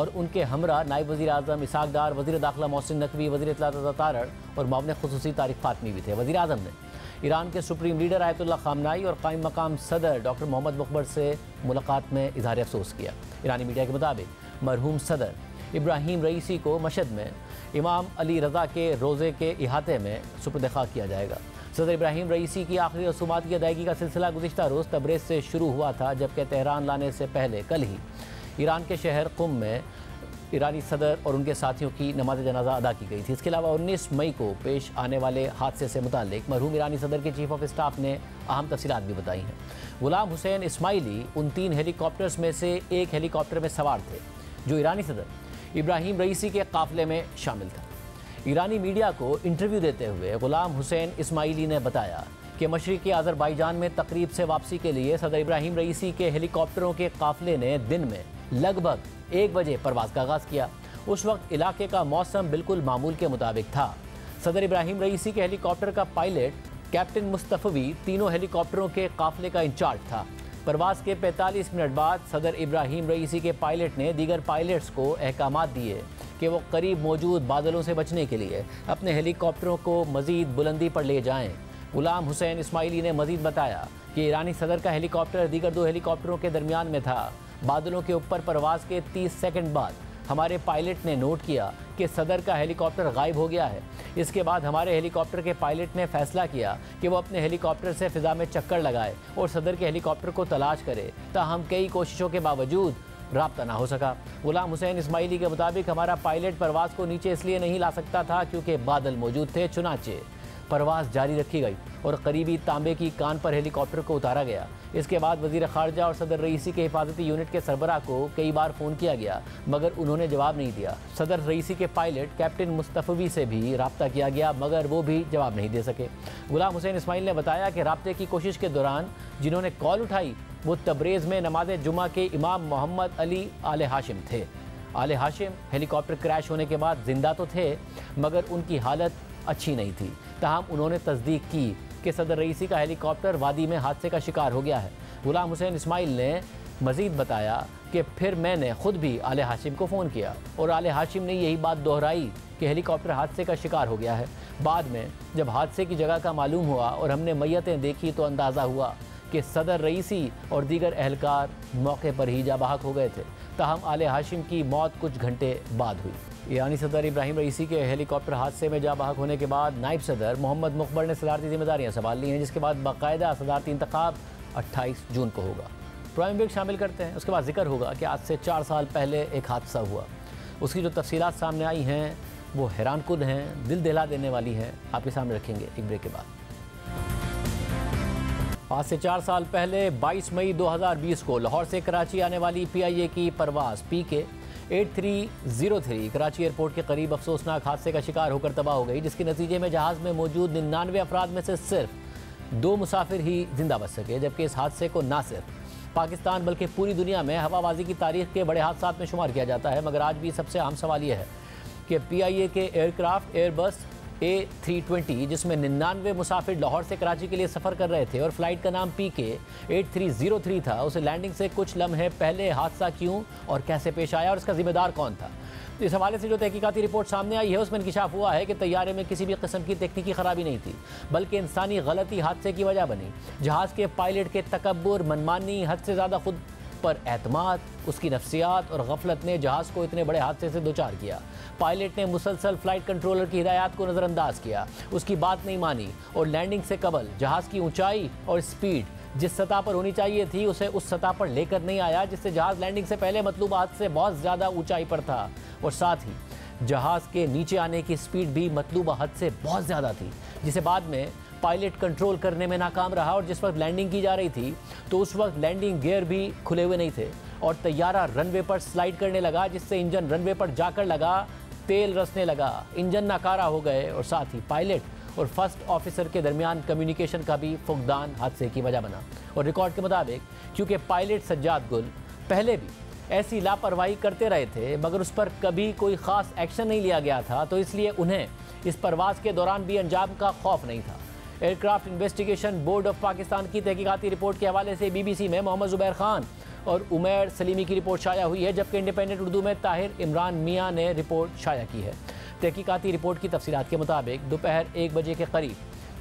और उनके हमरा नायब वज़ीर आज़म इसहाक डार, वज़ीर दाखिला मोहसिन नकवी, वज़ीर इत्तलाआत नज़ीर तारड़ और मामले खुसूसी तारिक फातमी भी थे। वज़ीर आज़म ने ईरान के सुप्रीम लीडर आयतुल्ला खामनाई और कायम मकाम सदर डॉक्टर मोहम्मद मुखबर से मुलाकात में इज़हार अफसोस किया। ईरानी मीडिया के मुताबिक मरहूम सदर इब्राहिम रईसी को मशहद में इमाम अली रज़ा के रोज़े के इहाते में सुपुर्द खाक किया जाएगा। सदर इब्राहिम रईसी की आखिरी रसूमात की अदायगी का सिलसिला गुज़िश्ता रोज़ तबरेज़ से शुरू हुआ था, जबकि तेहरान लाने से पहले कल ही ईरान के शहर कुम में ईरानी सदर और उनके साथियों की नमाज जनाजा अदा की गई थी। इसके अलावा उन्नीस मई को पेश आने वाले हादसे से मुतालिक मरहूम ईरानी सदर के चीफ ऑफ स्टाफ ने अहम तफसीलात भी बताई हैं। गुलाम हुसैन इस्माइली उन तीन हेलीकॉप्टर्स में से एक हेलीकॉप्टर में सवार थे जो ईरानी सदर इब्राहिम रईसी के काफ़िले में शामिल था। ईरानी मीडिया को इंटरव्यू देते हुए गुलाम हुसैन इस्माइली ने बताया कि मशरक़ी आज़रबाईजान में तकरीब से वापसी के लिए सदर इब्राहिम रईसी के हेलीकॉप्टरों के काफ़िले ने दिन में लगभग एक बजे परवाज़ का आगाज़ किया। उस वक्त इलाके का मौसम बिल्कुल मामूल के मुताबिक था। सदर इब्राहिम रईसी के हेलीकॉप्टर का पायलट कैप्टन मुस्तफवी तीनों हेलीकॉप्टरों के काफ़िले का इंचार्ज था। परवाज़ के पैंतालीस मिनट बाद सदर इब्राहिम रईसी के पायलट ने दीगर पायलट्स को अहकाम दिए कि वो करीब मौजूद बादलों से बचने के लिए अपने हेलीकॉप्टरों को मज़ीद बुलंदी पर ले जाएं। गुलाम हुसैन इस्माइली ने मज़ीद बताया कि ईरानी सदर का हेलीकॉप्टर दीगर दो हेलीकॉप्टरों के दरमियान में था। बादलों के ऊपर परवाज़ के तीस सेकेंड बाद हमारे पायलट ने नोट किया कि सदर का हेलीकॉप्टर गायब हो गया है। इसके बाद हमारे हेलीकॉप्टर के पायलट ने फैसला किया कि वो अपने हेलीकॉप्टर से फ़िज़ा में चक्कर लगाए और सदर के हेलीकॉप्टर को तलाश करे, ताहम कई कोशिशों के बावजूद राब्ता ना हो सका। गुलाम हुसैन इस्माइली के मुताबिक हमारा पायलट परवाज़ को नीचे इसलिए नहीं ला सकता था क्योंकि बादल मौजूद थे, चुनाचे परवाज़ जारी रखी गई और करीबी तांबे की कान पर हेलीकॉप्टर को उतारा गया। इसके बाद वज़ीर ख़ारजा और सदर रईसी के हिफाजती यूनिट के सरबराह को कई बार फ़ोन किया गया मगर उन्होंने जवाब नहीं दिया। सदर रईसी के पायलट कैप्टन मुस्तफवी से भी राब्ता किया गया मगर वो भी जवाब नहीं दे सके। गुलाम हुसैन इस्माइल ने बताया कि राब्ते की कोशिश के दौरान जिन्होंने कॉल उठाई वो तबरेज़ में नमाज जुमा के इमाम मोहम्मद अली अले हाशिम थे। अले हाशिम हेलीकॉप्टर क्रैश होने के बाद जिंदा तो थे मगर उनकी हालत अच्छी नहीं थी, ताहम उन्होंने तस्दीक की कि सदर रईसी का हेलीकॉप्टर वादी में हादसे का शिकार हो गया है। गुलाम हुसैन इस्माइल ने मज़ीद बताया कि फिर मैंने ख़ुद भी आले हाशिम को फ़ोन किया और आले हाशिम ने यही बात दोहराई कि हेलीकॉप्टर हादसे का शिकार हो गया है। बाद में जब हादसे की जगह का मालूम हुआ और हमने मैयतें देखी तो अंदाज़ा हुआ कि सदर रईसी और दीगर अहलकार मौके पर ही जाबाहक हो गए थे, ताहम आले हाशिम की मौत कुछ घंटे बाद हुई। ईरानी सदर इब्राहिम रईसी के हेलीकॉप्टर हादसे में जाबाहक होने के बाद नायब सदर मोहम्मद मुखबर ने सदारती जिम्मेदारियां संभाल ली हैं, जिसके बाद बाकायदा सदारती इंतखाब अट्ठाईस जून को होगा। प्राइम ब्रेक शामिल करते हैं, उसके बाद जिक्र होगा कि आज से चार साल पहले एक हादसा हुआ, उसकी जो तफसीलात सामने आई हैं वो हैरानकुन हैं, दिल दहला देने वाली हैं, आपके सामने रखेंगे एक ब्रेक के बाद। आज से चार साल पहले बाईस मई दो हज़ार बीस को लाहौर से कराची आने वाली पीआईए की परवाज़ P K eight three zero three Karachi airport के करीब अफसोसनाक हादसे का शिकार होकर तबाह हो गई, जिसके नतीजे में जहाज़ में मौजूद निन्यानवे अफराद में से सिर्फ दो मुसाफिर ही जिंदा बच सके। जबकि इस हादसे को ना सिर्फ पाकिस्तान बल्कि पूरी दुनिया में हवाबाजी की तारीख के बड़े हादसात में शुमार किया जाता है, मगर आज भी सबसे अहम सवाल यह है कि पीआईए के aircraft Airbus A three twenty जिसमें निन्यानवे मुसाफिर लाहौर से कराची के लिए सफ़र कर रहे थे और फ्लाइट का नाम P K eight three zero three था, उसे लैंडिंग से कुछ लम्हे पहले हादसा क्यों और कैसे पेश आया और इसका जिम्मेदार कौन था? इस हवाले से जो तहकीकाती रिपोर्ट सामने आई है उसमें इंकिशाफ हुआ है कि तैयारे में किसी भी किस्म की तकनीकी खराबी नहीं थी बल्कि इंसानी गलती हादसे की वजह बनी। जहाज़ के पायलट के तकब्बुर, मनमानी, हद से ज़्यादा खुद पर एतमाद, उसकी नफ्सियात और गफलत ने जहाज़ को इतने बड़े हादसे से दोचार किया। पायलट ने मुसलसल फ्लाइट कंट्रोलर की हिदायत को नज़रअंदाज किया, उसकी बात नहीं मानी और लैंडिंग से कबल जहाज़ की ऊंचाई और स्पीड जिस सतह पर होनी चाहिए थी उसे उस सतह पर लेकर नहीं आया, जिससे जहाज़ लैंडिंग से पहले मतलूब हादसे बहुत ज़्यादा ऊंचाई पर था और साथ ही जहाज़ के नीचे आने की स्पीड भी मतलूब हद से बहुत ज़्यादा थी, जिसे बाद में पायलट कंट्रोल करने में नाकाम रहा। और जिस वक्त लैंडिंग की जा रही थी तो उस वक्त लैंडिंग गियर भी खुले हुए नहीं थे और तैयारा रनवे पर स्लाइड करने लगा, जिससे इंजन रनवे पर जाकर लगा, तेल रसने लगा, इंजन नाकारा हो गए और साथ ही पायलट और फर्स्ट ऑफिसर के दरमियान कम्युनिकेशन का भी फुकदान हादसे की वजह बना। और रिकॉर्ड के मुताबिक क्योंकि पायलट सज्जाद गुल पहले भी ऐसी लापरवाही करते रहे थे मगर उस पर कभी कोई ख़ास एक्शन नहीं लिया गया था, तो इसलिए उन्हें इस परवाज़ के दौरान भी अंजाम का खौफ नहीं था। Aircraft investigation board of Pakistan की तहकीकाती रिपोर्ट के हवाले से बीबीसी में मोहम्मद ज़ुबैर खान और उमर सलीमी की रिपोर्ट शाया हुई है, जबकि इंडिपेंडेंट उर्दू में ताहिर इमरान मियाँ ने रिपोर्ट शाया की है। तहकीकाती रिपोर्ट की तफसीलात के मुताबिक दोपहर एक बजे के करीब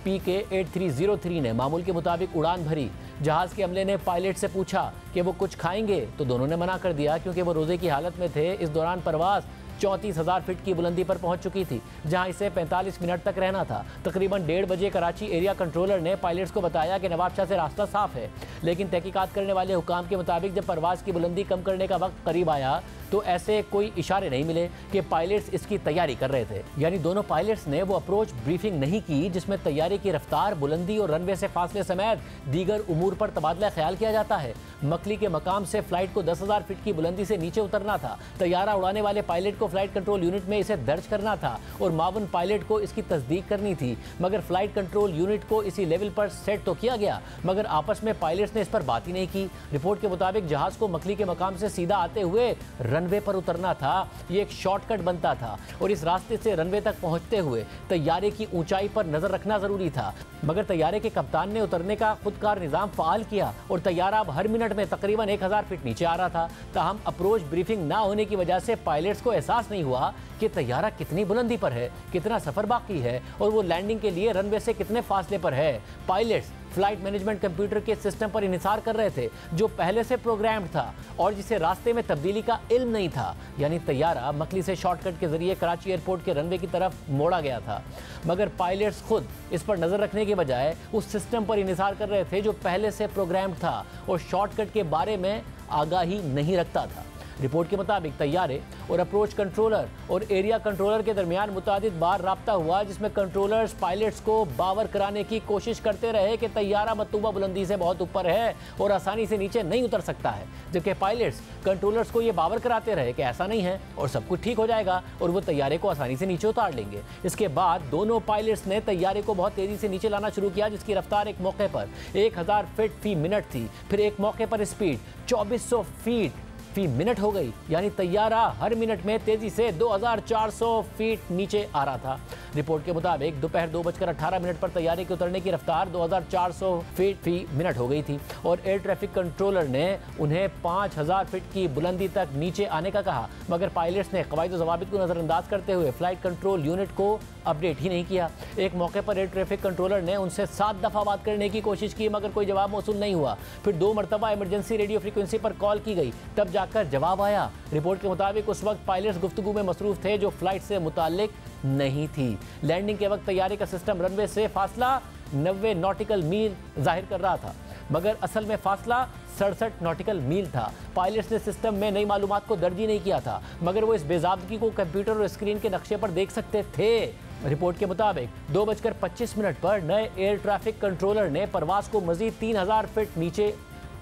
P K eight three zero three ने मामूल के मुताबिक उड़ान भरी। जहाज़ के अमले ने पायलट से पूछा कि वो कुछ खाएंगे तो दोनों ने मना कर दिया क्योंकि वो रोज़े की हालत में थे। इस दौरान परवाज़ चौंतीस हज़ार फिट की बुलंदी पर पहुंच चुकी थी जहां इसे पैंतालीस मिनट तक रहना था। तकरीबन डेढ़ बजे कराची एरिया कंट्रोलर ने पायलट्स को बताया कि नवाब शाह से रास्ता साफ है, लेकिन तहकीकात करने वाले हुकाम के मुताबिक जब परवाज़ की बुलंदी कम करने का वक्त करीब आया तो ऐसे कोई इशारे नहीं मिले कि पायलट्स इसकी तैयारी कर रहे थे। यानी दोनों पायलट्स ने वो अप्रोच ब्रीफिंग नहीं की जिसमें तैयारी की रफ्तार, बुलंदी और रनवे से फासले समेत दीगर उमूर पर तबादला ख्याल किया जाता है। मकली के मकाम से फ्लाइट को दस हज़ार फीट की बुलंदी से नीचे उतरना था, तैयारा उड़ाने वाले पायलट को फ्लाइट कंट्रोल यूनिट में इसे दर्ज करना था और मावन पायलट को इसकी तस्दीक करनी थी। मगर फ्लाइट कंट्रोल यूनिट को इसी लेवल पर सेट तो किया गया मगर आपस में पायलट्स ने इस पर बात ही नहीं की। रिपोर्ट के मुताबिक जहाज़ को मकली के मकाम से सीधा आते हुए रनवे पर उतरना था, ये एक शॉर्टकट बनता था और इस रास्ते से रनवे तक पहुंचते हुए तैयारे की ऊंचाई पर नजर रखना जरूरी था। मगर तैयारे के कप्तान ने उतरने का खुदकार निज़ाम फ़ाल किया और तैयारा अब हर मिनट में तकरीबन एक हज़ार फीट नीचे आ रहा था। ताहम अप्रोच ब्रीफिंग ना होने की वजह से पायलट्स को एहसास नहीं हुआ कि तैयारा कितनी बुलंदी पर है, कितना सफ़र बाकी है और वो लैंडिंग के लिए रनवे से कितने फासले पर है। पायलट्स फ्लाइट मैनेजमेंट कंप्यूटर के सिस्टम पर इन्हिसार कर रहे थे जो पहले से प्रोग्राम्ड था और जिसे रास्ते में तब्दीली का इल्म नहीं था। यानी तैयारा मकली से शॉर्टकट के जरिए कराची एयरपोर्ट के रनवे की तरफ मोड़ा गया था मगर पायलट्स खुद इस पर नज़र रखने के बजाय उस सिस्टम पर इन्हिसार कर रहे थे जो पहले से प्रोग्राम्ड था और शॉर्टकट के बारे में आगाही नहीं रखता था। रिपोर्ट के मुताबिक तैयारे और अप्रोच कंट्रोलर और एरिया कंट्रोलर के दरमियान मुतादिद बार राब्ता हुआ जिसमें कंट्रोलर्स पायलट्स को बावर कराने की कोशिश करते रहे कि तैयारा मतलूबा बुलंदी से बहुत ऊपर है और आसानी से नीचे नहीं उतर सकता है, जबकि पायलट्स कंट्रोलर्स को ये बावर कराते रहे कि ऐसा नहीं है और सब कुछ ठीक हो जाएगा और वो तैयारे को आसानी से नीचे उतार लेंगे। इसके बाद दोनों पायलट्स ने तैयारे को बहुत तेज़ी से नीचे लाना शुरू किया जिसकी रफ्तार एक मौके पर एक हज़ार फीट फी मिनट थी, फिर एक मौके पर स्पीड चौबीस सौ फीट फी मिनट हो गई। यानी तैयारा हर मिनट में तेजी से दो हज़ार चार सौ फीट नीचे आ रहा था। रिपोर्ट के मुताबिक दोपहर दो बजकर अठारह मिनट पर तैयारे के उतरने की रफ्तार दो हज़ार चार सौ फीट फी मिनट हो गई थी और एयर ट्रैफिक कंट्रोलर ने उन्हें पाँच हज़ार फीट की बुलंदी तक नीचे आने का कहा मगर पायलट्स ने कवायद जवाबित को नज़रअंदाज करते हुए फ्लाइट कंट्रोल यूनिट को अपडेट ही नहीं किया। एक मौके पर एयर ट्रैफिक कंट्रोलर ने उनसे सात दफ़ा बात करने की कोशिश की मगर कोई जवाब मौसूल नहीं हुआ। फिर दो मरतबा इमरजेंसी रेडियो फ्रिक्वेंसी पर कॉल की गई तब जाकर जवाब आया। रिपोर्ट के मुताबिक उस वक्त पायलट्स गुफ्तगू में मसरूफ थे जो फ्लाइट से मुताल्लिक नहीं थी। लैंडिंग के वक्त तैयारे का सिस्टम रनवे से फासला नब्बे नॉटिकल मील जाहिर कर रहा था मगर असल में फासला सड़सठ नॉटिकल मील था। पायलट्स ने सिस्टम में नई मालूमात को दर्ज ही नहीं किया था मगर वो इस बेजाबगी को कंप्यूटर और स्क्रीन के नक्शे पर देख सकते थे। रिपोर्ट के मुताबिक दो बजकर पच्चीस मिनट पर नए एयर ट्रैफिक कंट्रोलर ने परवाज़ को मजीद तीन हज़ार फिट नीचे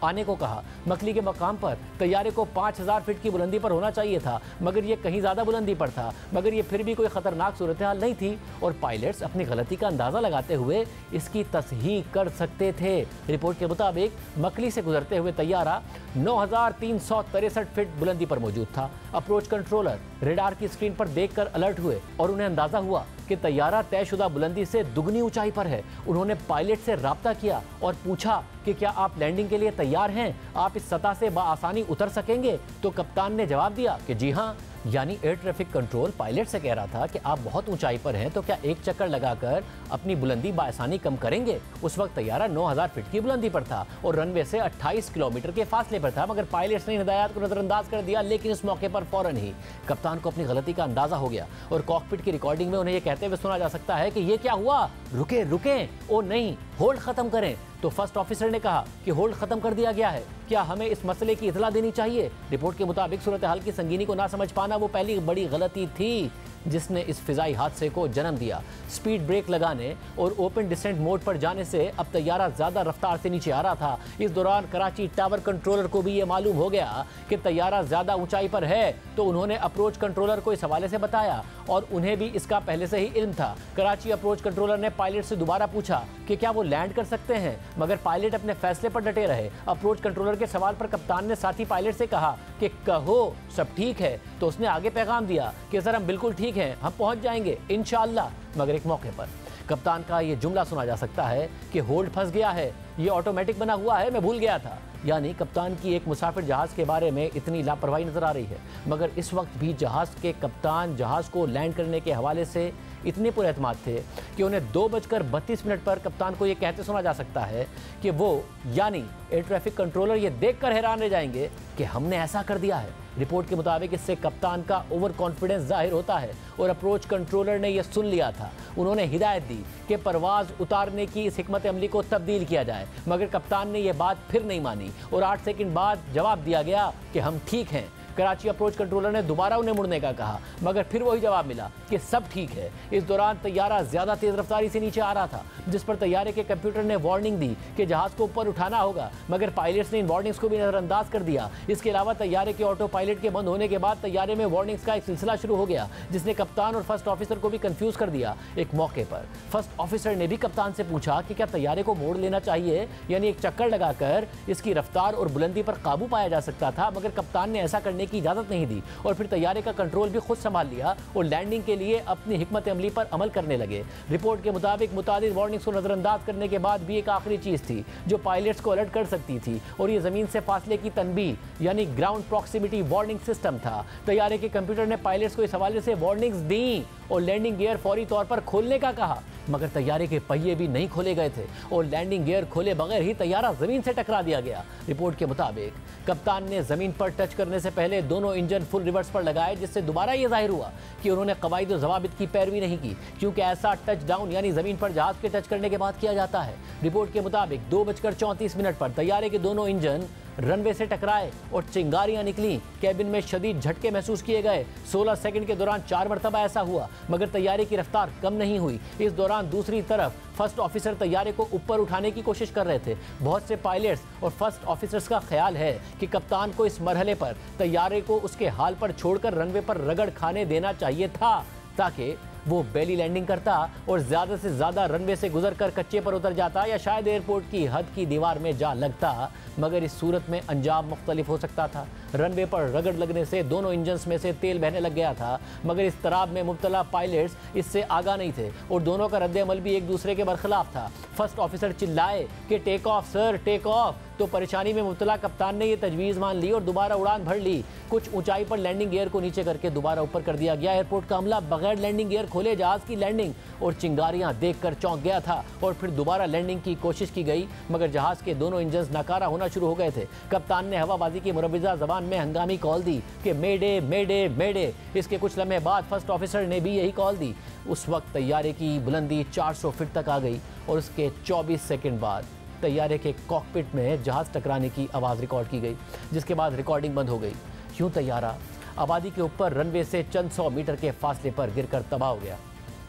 आने को कहा। मकली के मकाम पर तैयारे को पाँच हज़ार फीट की बुलंदी पर होना चाहिए था मगर ये कहीं ज़्यादा बुलंदी पर था, मगर ये फिर भी कोई ख़तरनाक सूरत हाल नहीं थी और पायलट्स अपनी गलती का अंदाज़ा लगाते हुए इसकी तसहीह कर सकते थे। रिपोर्ट के मुताबिक मकली से गुजरते हुए तैयारा नौ हज़ार तीन सौ तिरसठ फीट बुलंदी पर मौजूद था। अप्रोच कंट्रोलर रेडार की स्क्रीन पर देखकर अलर्ट हुए और उन्हें अंदाज़ा हुआ कि तैयारा तयशुदा बुलंदी से दुगनी ऊंचाई पर है। उन्होंने पायलट से राब्ता किया और पूछा कि क्या आप लैंडिंग के लिए तैयार हैं, आप इस सतह से बआसानी उतर सकेंगे, तो कप्तान ने जवाब दिया कि जी हाँ। यानी एयर ट्रैफिक कंट्रोल पायलट से कह रहा था कि आप बहुत ऊंचाई पर हैं तो क्या एक चक्कर लगाकर अपनी बुलंदी बआसानी कम करेंगे। उस वक्त तैयारा नौ हज़ार फीट की बुलंदी पर था और रनवे से अट्ठाईस किलोमीटर के फासले पर था मगर पायलट्स ने हिदायत को नज़रअंदाज कर दिया। लेकिन इस मौके पर फ़ौरन ही कप्तान को अपनी गलती का अंदाज़ा हो गया और कॉकपिट की रिकॉर्डिंग में उन्हें यह कहते हुए सुना जा सकता है कि ये क्या हुआ, रुके रुकें ओ नहीं होल्ड ख़त्म करें। तो फर्स्ट ऑफिसर ने कहा कि होल्ड खत्म कर दिया गया है, क्या हमें इस मसले की इतला देनी चाहिए। रिपोर्ट के मुताबिक सूरत हाल की संगीनी को ना समझ पाना वो पहली बड़ी गलती थी जिसने इस फिजाई हादसे को जन्म दिया। स्पीड ब्रेक लगाने और ओपन डिसेंट मोड पर जाने से अब तैयारा ज़्यादा रफ्तार से नीचे आ रहा था। इस दौरान कराची टावर कंट्रोलर को भी ये मालूम हो गया कि तैयारा ज़्यादा ऊंचाई पर है, तो उन्होंने अप्रोच कंट्रोलर को इस हवाले से बताया और उन्हें भी इसका पहले से ही इल्म था। कराची अप्रोच कंट्रोलर ने पायलट से दोबारा पूछा कि क्या वो लैंड कर सकते हैं, मगर पायलट अपने फैसले पर डटे रहे। अप्रोच कंट्रोलर के सवाल पर कप्तान ने साथी पायलट से कहा कि कहो सब ठीक है, तो उसने आगे पैगाम दिया कि सर हम बिल्कुल ठीक हैं, हम पहुंच जाएंगे इंशाअल्लाह। मगर एक मौके पर कप्तान का ये जुमला सुना जा सकता है कि होल्ड फंस गया है, ये ऑटोमेटिक बना हुआ है, मैं भूल गया था। यानी कप्तान की एक मुसाफिर जहाज़ के बारे में इतनी लापरवाही नज़र आ रही है, मगर इस वक्त भी जहाज़ के कप्तान जहाज़ को लैंड करने के हवाले से इतने पुरएतमाद थे कि उन्हें दो बजकर बत्तीस मिनट पर कप्तान को ये कहते सुना जा सकता है कि वो यानी एयर ट्रैफिक कंट्रोलर ये देखकर हैरान रह जाएंगे कि हमने ऐसा कर दिया है। रिपोर्ट के मुताबिक इससे कप्तान का ओवर कॉन्फिडेंस जाहिर होता है और अप्रोच कंट्रोलर ने यह सुन लिया था। उन्होंने हिदायत दी कि परवाज़ उतारने की इस हिकमत अमली को तब्दील किया जाए, मगर कप्तान ने यह बात फिर नहीं मानी और आठ सेकंड बाद जवाब दिया गया कि हम ठीक हैं। कराची अप्रोच कंट्रोलर ने दोबारा उन्हें मुड़ने का कहा, मगर फिर वही जवाब मिला कि सब ठीक है। इस दौरान तैयारा ज़्यादा तेज़ रफ्तारी से नीचे आ रहा था, जिस पर तैयारे के कंप्यूटर ने वार्निंग दी कि जहाज़ को ऊपर उठाना होगा, मगर पायलट्स ने इन वार्निंग्स को भी नज़रअंदाज कर दिया। इसके अलावा तैयारे के ऑटो पायलट के बंद होने के बाद तैयारे में वार्निंग्स का एक सिलसिला शुरू हो गया, जिसने कप्तान और फर्स्ट ऑफिसर को भी कन्फ्यूज़ कर दिया। एक मौके पर फर्स्ट ऑफिसर ने भी कप्तान से पूछा कि क्या तैयारे को मोड़ लेना चाहिए, यानी एक चक्कर लगाकर इसकी रफ्तार और बुलंदी पर काबू पाया जा सकता था, मगर कप्तान ने ऐसा करने की इजाज़त नहीं दी और फिर तैयारे का कंट्रोल भी खुद संभाल लिया और लैंडिंग के लिए अपनी हिकमत अमली पर अमल करने लगे। रिपोर्ट के मुताबिक मुतादिद वार्निंग्स को नज़रअंदाज करने के बाद भी एक आखिरी चीज़ थी जो पायलट्स को अलर्ट कर सकती थी और ये ज़मीन से फासले की तनबीह यानी ग्राउंड प्रॉक्सिमिटी वार्निंग सिस्टम था। तैयारे के कंप्यूटर ने पायलट्स को इस हवाले से वार्निंग्स दी और लैंडिंग गियर फौरी तौर पर खोलने का कहा, मगर तैयारे के पहिए भी नहीं खोले गए थे और लैंडिंग गियर खोले बगैर ही तैयारा ज़मीन से टकरा दिया गया। रिपोर्ट के मुताबिक कप्तान ने ज़मीन पर टच करने से पहले दोनों इंजन फुल रिवर्स पर लगाए, जिससे दोबारा ये जाहिर हुआ कि उन्होंने कवायद और ज़वाबित की पैरवी नहीं की, क्योंकि ऐसा टच डाउन यानी ज़मीन पर जहाज़ के टच करने के बाद किया जाता है। रिपोर्ट के मुताबिक दो बजकर चौंतीस मिनट पर तैयारे के दोनों इंजन रनवे से टकराए और चिंगारियां निकली। कैबिन में शदीद झटके महसूस किए गए। सोलह सेकंड के दौरान चार मरतबा ऐसा हुआ, मगर तैयारे की रफ्तार कम नहीं हुई। इस दौरान दूसरी तरफ फर्स्ट ऑफिसर तैयारे को ऊपर उठाने की कोशिश कर रहे थे। बहुत से पायलट्स और फर्स्ट ऑफिसर्स का ख्याल है कि कप्तान को इस मरहले पर तैयारे को उसके हाल पर छोड़कर रनवे पर रगड़ खाने देना चाहिए था, ताकि वो बेली लैंडिंग करता और ज़्यादा से ज़्यादा रनवे से गुजरकर कच्चे पर उतर जाता या शायद एयरपोर्ट की हद की दीवार में जा लगता, मगर इस सूरत में अंजाम मुख्तलिफ हो सकता था। रनवे पर रगड़ लगने से दोनों इंजन्स में से तेल बहने लग गया था, मगर इस तराब में मुब्तला पायलट्स इससे आगाह नहीं थे और दोनों का रद्द-ए-अमल भी एक दूसरे के बरखिलाफ था। फर्स्ट ऑफिसर चिल्लाए कि take off sir, take off, तो परेशानी में मुब्तला कप्तान ने यह तजवीज़ मान ली और दोबारा उड़ान भर ली। कुछ ऊंचाई पर लैंडिंग गियर को नीचे करके दोबारा ऊपर कर दिया गया। एयरपोर्ट का हमला बगैर लैंडिंग गियर खोले जहाज़ की लैंडिंग और चिंगारियां देखकर चौंक गया था और फिर दोबारा लैंडिंग की कोशिश की गई, मगर जहाज़ के दोनों इंजन नाकारा होना शुरू हो गए थे। कप्तान ने हवाबाजी की मुरब्बिजा जबान में हंगामी कॉल दी कि मेडे मेडे मेडे। इसके कुछ लम्हे बाद फर्स्ट ऑफिसर ने भी यही कॉल दी। उस वक्त तैयारे की बुलंदी चार सौ फिट तक आ गई और उसके चौबीस सेकेंड बाद तैयारे के कॉकपिट में जहाज़ टकराने की आवाज़ रिकॉर्ड की गई, जिसके बाद रिकॉर्डिंग बंद हो गई। यूँ तैयारा आबादी के ऊपर रनवे से चंद सौ मीटर के फासले पर गिरकर तबाह हो गया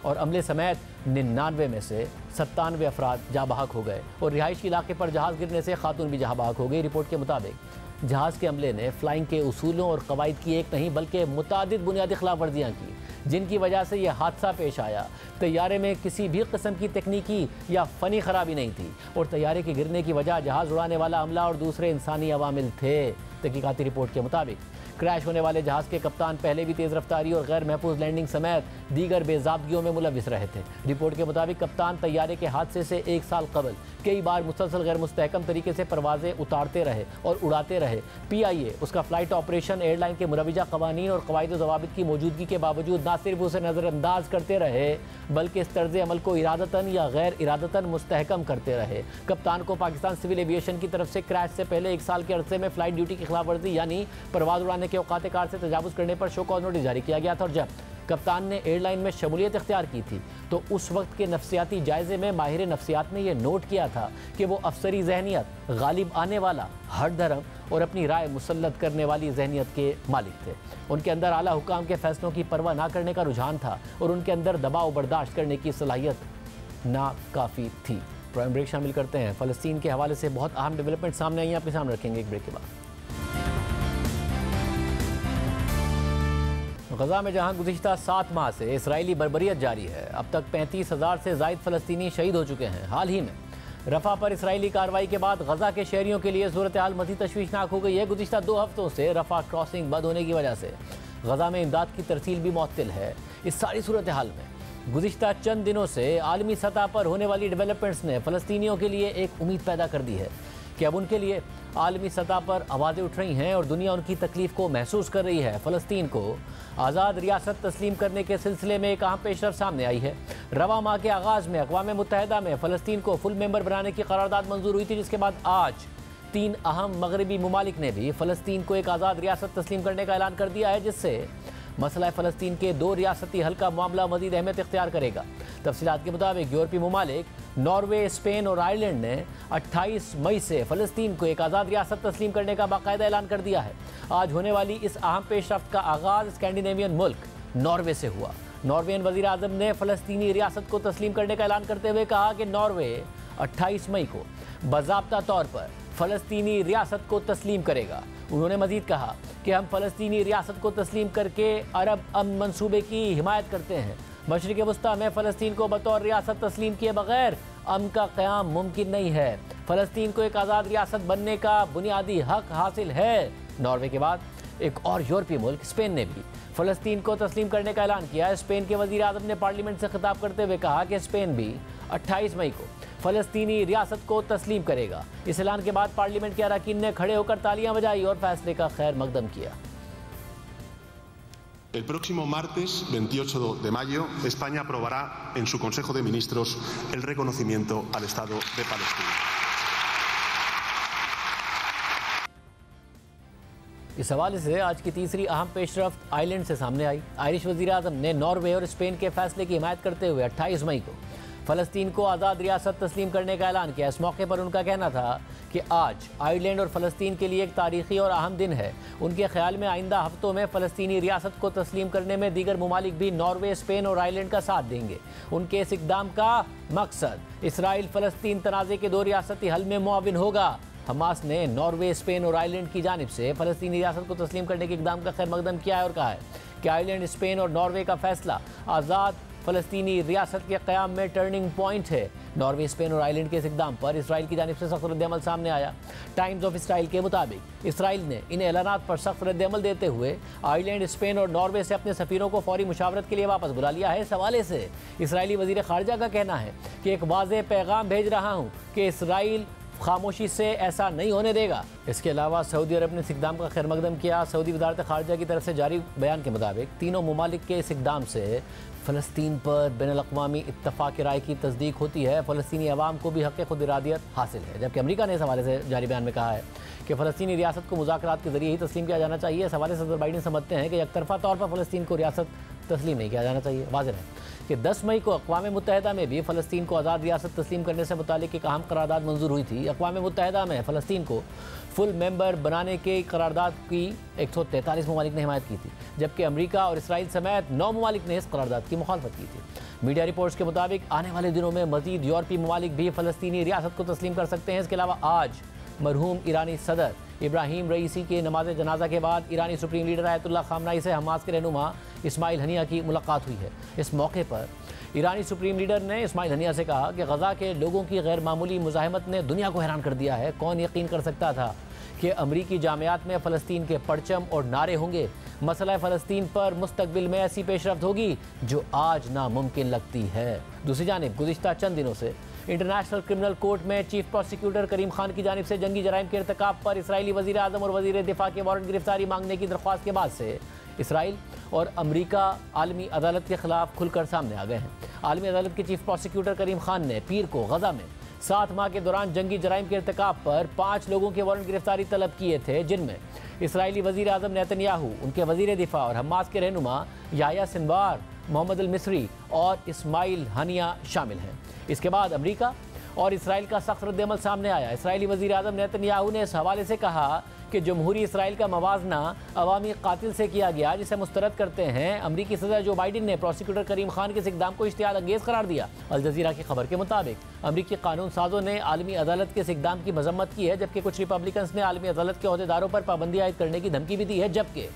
और अमले समेत निन्यानवे में से सत्तानवे अफराद जहाँ बहाक हो गए और रिहायशी इलाके पर जहाज़ गिरने से खातून भी जहाँ बहाक हो गई। रिपोर्ट के मुताबिक जहाज़ के अमले ने फ्लाइंग के उसूलों और कवायद की एक नहीं बल्कि मुतादिद बुनियादी खिलाफ वर्जियाँ की, जिनकी वजह से यह हादसा पेश आया। तैयारे में किसी भी किस्म की तकनीकी या फ़नी खराबी नहीं थी और तैयारे के गिरने की वजह जहाज़ उड़ाने वाला अमला और दूसरे इंसानी अवामिल थे। तहकीकाती रिपोर्ट के मुताबिक क्रैश होने वाले जहाज़ के कप्तान पहले भी तेज़ रफ्तारी और गैर महफूज लैंडिंग समेत दीगर बेजाबगियों में मुलविस रहे थे। रिपोर्ट के मुताबिक कप्तान तैयारे के हादसे से एक साल कबल कई बार मुसलसल गैर मुस्तहकम तरीके से परवाज़ें उतारते रहे और उड़ाते रहे। पी आई ए उसका फ़्लाइट ऑपरेशन एयरलाइन के मुरवजा कवानीन और कवायद ज़वाबित की मौजूदगी के बावजूद ना सिर्फ उसे नज़रअंदाज करते रहे, बल्कि इस तर्ज अमल को इरादतन या गैर इरादतन मुस्तहकम करते रहे। कप्तान को पाकिस्तान सिविल एविएशन की तरफ से क्रैश से पहले एक साल के अरसे में फ़्लाइट ड्यूटी की खिलाफ वर्जी यानी परवाज़ उड़ाने उड़ाने के औकात कार से तजावुज़ करने पर शो कॉज नोटिस जारी किया गया था। और जब कप्तान ने एयरलाइन में शमूलियत इख्तियार की थी तो उस वक्त के नफसियाती जायजे में माहिर नफसियात ने यह नोट किया था कि वो अफसरी जहनीत गालिब आने वाला, हर धर्म और अपनी राय मुसल्लत करने वाली जहनीत के मालिक थे। उनके अंदर आला हुकाम के फैसलों की परवाह ना करने का रुझान था और उनके अंदर दबाव बर्दाश्त करने की सलाहियत नाकाफ़ी थी। प्राइम ब्रेक शामिल करते हैं। फ़लस्तीन के हवाले से बहुत अहम डेवलपमेंट सामने आई है, आपके सामने रखेंगे एक ब्रेक के बाद। गजा में जहां गुज़िश्ता सात माह से इसराइली बर्बरियत जारी है, अब तक पैंतीस हज़ार से ज़ायद फ़लस्तीनी शहीद हो चुके हैं। हाल ही में रफ़ा पर इसराइली कार्रवाई के बाद गजा के शहरियों के लिए सूरत हाल मज़ीद तशवीशनाक हो गई है। गुज़िश्ता दो हफ्तों से रफ़ा क्रॉसिंग बंद होने की वजह से गजा में इमदाद की तरसील भी मुअत्तल है। इस सारी सूरत हाल में गुज़िश्ता चंद दिनों से आलमी सतह पर होने वाली डेवलपमेंट्स ने फ़लस्तीनियों के लिए एक उम्मीद पैदा कर दी है कि अब उनके लिए आलमी सतह पर आवाज़ें उठ रही हैं और दुनिया उनकी तकलीफ़ को महसूस कर रही है। फ़लस्तीन को आज़ाद रियासत तस्लीम करने के सिलसिले में एक अहम पेशरफ सामने आई है। रवा माह के आगाज़ में अक़वाम मुत्तहिदा में फ़लस्तीन को फुल मेंबर बनाने की क़रारदाद मंजूर हुई थी, जिसके बाद आज तीन अहम मगरबी ममालिक ने भी फ़लस्तीन को एक आज़ाद रियासत तस्लीम करने का ऐलान कर दिया है, जिससे मसला फ़लस्तीन के दो रियासती हल का मामला मज़ीद अहमियत इख्तियार करेगा। तफसीलात के मुताबिक यूरोपीय ममालिक नॉर्वे, स्पेन और आयरलैंड ने अट्ठाईस मई से फ़लस्तीन को एक आज़ाद रियासत तस्लीम करने का बाकायदा ऐलान कर दिया है। आज होने वाली इस अहम पेशरफ्त का आगाज़ स्कैंडिनेवियन मुल्क नॉर्वे से हुआ। नॉर्वेन वज़ीर आज़म ने फ़लस्तीनी रियासत को तस्लीम करने का ऐलान करते हुए कहा कि नॉर्वे अट्ठाईस मई को बाज़ाब्ता तौर पर फ़लस्तीनी रियासत को तस्लीम करेगा। उन्होंने मज़ीद कहा कि हम फ़लस्तीनी रियासत को तस्लीम करके अरब अमन मनसूबे की हिमायत करते हैं। मशरिक़ वस्ता में फ़लस्तीन को बतौर रियासत तस्लीम किए बगैर अमन का क़याम मुमकिन नहीं है। फ़लस्तीन को एक आज़ाद रियासत बनने का बुनियादी हक हासिल है। नॉर्वे के बाद एक और यूरोपीय मुल्क स्पेन ने भी फ़लस्तीन को तस्लीम करने का ऐलान किया है। स्पेन के वज़ीर आज़म ने पार्लियामेंट से खिताब करते हुए कहा कि स्पेन भी अट्ठाईस मई को फ़लस्तीनी रियासत को तस्लीम करेगा। इस ऐलान के बाद पार्लियामेंट के अरकान ने खड़े होकर तालियां बजाई और फैसले का खैर मकदम किया। El próximo martes veintiocho de mayo, España aprobará en su Consejo de Ministros el reconocimiento al Estado de Palestina. इस हवाले से आज की तीसरी अहम पेशरफ्त आयरलैंड से सामने आई। आयरिश वज़ीर आज़म ने नॉर्वे और स्पेन के फैसले की हिमायत करते हुए अट्ठाईस मई को फ़लस्तीन को आज़ाद रियासत तस्लीम करने का ऐलान किया। इस मौके पर उनका कहना था कि आज आयरलैंड और फ़लस्तीन के लिए एक तारीख़ी और अहम दिन है। उनके ख्याल में आइंदा हफ्तों में फ़लस्तीनी रियासत को तस्लीम करने में दीगर ममालिक भी नॉर्वे, स्पेन और आयरलैंड का साथ देंगे। उनके इस इक़दाम का मकसद इसराइल फ़लस्तीन तनाज़े के दो रियासती हल में मुआविन होगा। हमास ने नॉर्वे, स्पेन और आयरलैंड की जानिब से फ़लस्तीनी रियासत को तस्लीम करने के इक़दाम का खैर मकदम किया है और कहा है कि आयरलैंड, स्पेन और नॉर्वे का फैसला आज़ाद फ़लस्तीनी रियासत के क़याम में टर्निंग पॉइंट है। नॉर्वे, स्पेन और आयरलैंड के इस इक़दाम पर इसराइल की जानिब से सख्त रद्दअमल सामने आया। टाइम्स ऑफ इसराइल के मुताबिक इसराइल ने इन ऐलानात पर सख्त रद्दअमल देते हुए आयरलैंड, स्पेन और नॉर्वे से अपने सफ़ीरों को फौरी मुशावरत के लिए वापस बुला लिया है। इस हवाले से इसराइली वज़ीर ख़ारजा का कहना है कि एक वाज़ेह पैगाम भेज रहा हूँ कि इसराइल खामोशी से ऐसा नहीं होने देगा। इसके अलावा सऊदी अरब ने इस इक़दाम का खैर मकदम किया। सऊदी वज़ारत ख़ारजा की तरफ से जारी बयान के मुताबिक तीनों ममालिक के इस इक़दाम से फ़लस्तीन पर बैनुल-अक़वामी इत्तफ़ाक़ राय की तस्दीक होती है। फ़लस्तीनी अवाम को भी हक़ खुद इरादियत हासिल है। जबकि अमरीका ने इस हवाले से जारी बयान में कहा है कि फ़लस्तीनी रियासत को मुज़ाकरात के ज़रिए ही तस्लीम किया जाना चाहिए। इस हवाले से सदर बाइडेन समझते हैं कि एकतरफ़ा तौर पर फ़लस्तीन को रियासत तस्लीम नहीं किया जाना चाहिए। वाज़ेह है कि दस मई को अक़वाम मुत्तहिदा में भी फ़लस्तीन को आज़ाद रियासत तस्लीम करने से मुताल्लिक़ एक अहम क़रारदाद मंजूर हुई थी। अक़वाम मुत्तहिदा में फ़लस्तीन को फुल मेंबर बनाने के क़रारदाद की एक सौ तैंतालीस ममालिक ने हिमायत की थी, जबकि अमरीका और इसराइल समेत नौ ममालिक ने इस क़रारदाद की मुखालफत की थी। मीडिया रिपोर्ट्स के मुताबिक आने वाले दिनों में मज़ीद यूरोपीय ममालिक भी फ़लस्तीनी रियासत को तस्लीम कर सकते हैं। इसके अलावा आज मरहूम ईरानी सदर इब्राहिम रईसी के नमाज जनाजा के बाद ईरानी सुप्रीम लीडर आयतुल्ला खामनाई से हमास के रहनुमा इस्माइल हनिया की मुलाकात हुई है। इस मौके पर ईरानी सुप्रीम लीडर ने इस्माइल हनिया से कहा कि गजा के लोगों की गैर मामूली मुज़ाहमत ने दुनिया को हैरान कर दिया है। कौन यकीन कर सकता था कि अमरीकी जामियात में फ़लस्तीन के परचम और नारे होंगे। मसला फ़लस्तीन पर मुस्तकबिल में ऐसी पेशरफ्त होगी जो आज नामुमकिन लगती है। दूसरी जानिब गुज़िश्ता चंद दिनों से इंटरनेशनल क्रिमिनल कोर्ट में चीफ प्रोसिक्यूटर करीम खान की जानिब से जंगी जराइम के इर्तिकाब पर इसराइली वज़ीर आज़म और वज़ीर दिफा के वारंट गिरफ्तारी मांगने की दरख्वास्त के बाद से इसराइल और अमरीका आलमी अदालत के खिलाफ खुलकर सामने आ गए हैं। आलमी अदालत के चीफ प्रोसिक्यूटर करीम खान ने पीर को गजा में सात माह के दौरान जंगी जराइम के इर्तिकाब पर पाँच लोगों के वारंट गिरफ्तारी तलब किए थे, जिनमें इसराइली वजीर आज़म नेतन्याहू, उनके वजीर दिफा और हमास के रहनुमा याया सिनवार, मोहम्मद अल मिस्री और इस्माइल हनिया शामिल हैं। इसके बाद अमरीका और इसराइल का सख्त रद्दअमल सामने आया। इसराइली वजीर आज़म नेतन्याहू ने इस हवाले से कहा कि जमहूरी इसराइल का मवाजना अवामी कातिल से किया गया, जिसे मुस्तरद करते हैं। अमरीकी सदर जो बाइडन ने प्रोसिक्यूटर करीम खान के इस इकदाम को इश्तियाल अंगेज़ करार दिया। अल जज़ीरा की खबर के मुताबिक अमरीकी कानून साजों ने आलमी अदालत के इस इकदाम की मजम्मत की है, जबकि कुछ रिपब्लिकन्स ने आलमी अदालत के अहदेदारों पर पाबंदी आयद करने की धमकी भी दी है। जबकि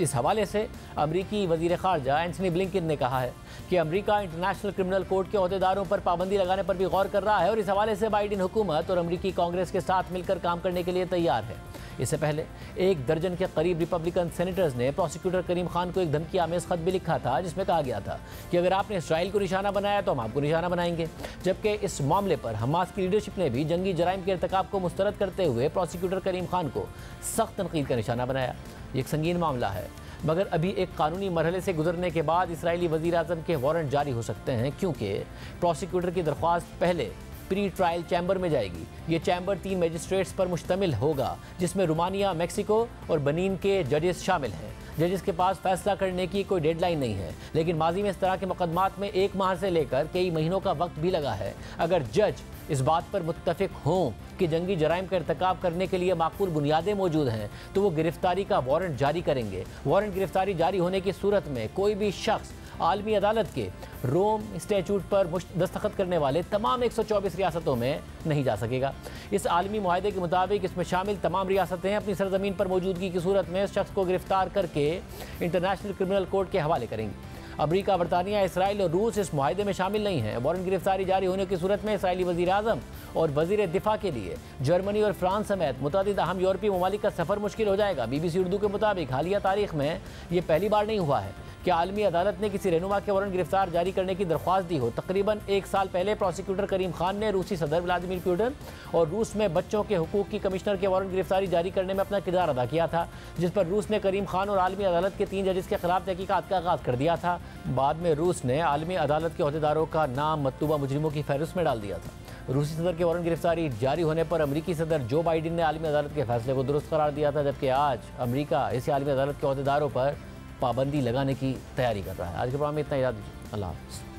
इस हवाले से अमरीकी वज़ीर ख़ारजा एंथनी ब्लिंकन ने कहा है कि अमरीका इंटरनेशनल क्रिमिनल कोर्ट के अहदेदारों पर पाबंदी लगाने पर भी गौर कर रहा है और इस हवाले से बाइडन हुकूमत और अमरीकी कांग्रेस के साथ मिलकर काम करने के लिए तैयार है। इससे पहले एक दर्जन के करीब रिपब्लिकन सेनेटर्स ने प्रोसिक्यूटर करीम खान को एक धमकी आमेज खत भी लिखा था, जिसमें कहा गया था कि अगर आपने इसराइल को निशाना बनाया तो हम आपको निशाना बनाएंगे। जबकि इस मामले पर हमास की लीडरशिप ने भी जंगी जराइम के इर्तिकाब को मुस्तरद करते हुए प्रोसिक्यूटर करीम खान को सख्त तनकीद का निशाना बनाया। एक संगीन मामला है, मगर अभी एक कानूनी मरहले से गुजरने के बाद इसराइली वज़ीर आज़म के वारंट जारी हो सकते हैं, क्योंकि प्रोसिक्यूटर की दरख्वास्त पहले प्री ट्रायल चैम्बर में जाएगी। ये चैम्बर तीन मजिस्ट्रेट्स पर मुश्तमिल होगा, जिसमें रोमानिया, मैक्सिको और बनीन के जजेस शामिल हैं। जजेस के पास फैसला करने की कोई डेडलाइन नहीं है, लेकिन माजी में इस तरह के मुकदमात में एक माह से लेकर कई महीनों का वक्त भी लगा है। अगर जज इस बात पर मुत्तफिक हों कि जंगी जराइम का इर्तिकाब करने के लिए माकूल बुनियादें मौजूद हैं, तो वो गिरफ्तारी का वारंट जारी करेंगे। वारंट गिरफ्तारी जारी होने की सूरत में कोई भी शख्स आलमी अदालत के रोम स्टैचूट पर दस्तखत करने वाले तमाम एक सौ चौबीस रियासतों में नहीं जा सकेगा। इस आलमी मुआहदे के मुताबिक इसमें शामिल तमाम रियासतें अपनी सरजमीन पर मौजूदगी की सूरत में इस शख्स को गिरफ्तार करके इंटरनेशनल क्रिमिनल कोर्ट के हवाले करेंगी। अमरीका, बरतानिया, इसराइल और रूस इस मुआहदे में शामिल नहीं है। वारंट गिरफ्तारी जारी होने की सूरत में इसराइली वज़ीर आज़म और वज़ीर दिफा के लिए जर्मनी और फ्रांस समेत मुतादिद अहम यूरोपीय ममालिक का सफ़र मुश्किल हो जाएगा। बीबीसी उर्दू के मुताबिक हालिया तारीख में ये पहली बार नहीं हुआ है कि आलमी अदालत ने किसी रहनुमा के वारंट गिरफ्तार जारी करने की दरख्वास्त दी हो। तकरीबन एक साल पहले प्रोसिक्यूटर करीम खान ने रूसी सदर व्लादिमीर पुतिन और रूस में बच्चों के हुकूक की कमिश्नर के वारंट गिरफ्तारी जारी करने में अपना किरदार अदा किया था, जिस पर रूस ने करीम खान और आलमी अदालत के तीन जजेस के खिलाफ तहकीकात का आगाज़ कर दिया था। बाद में रूस ने आलमी अदालत के अहदेदारों का नाम मतलूबा मुजरिमों की फहरिस्त में डाल दिया था। रूसी सदर के वारंट गिरफ्तारी जारी होने पर अमरीकी सदर जो बाइडन ने आलमी अदालत के फैसले को दुरुस्त करार दिया था, जबकि आज अमरीका इसी आलमी अदालत के अहदेदारों पर पाबंदी लगाने की तैयारी कर रहा है। आज के प्रोग्राम में इतना, याद दीजिए। अल्लाह हाफ़िज़।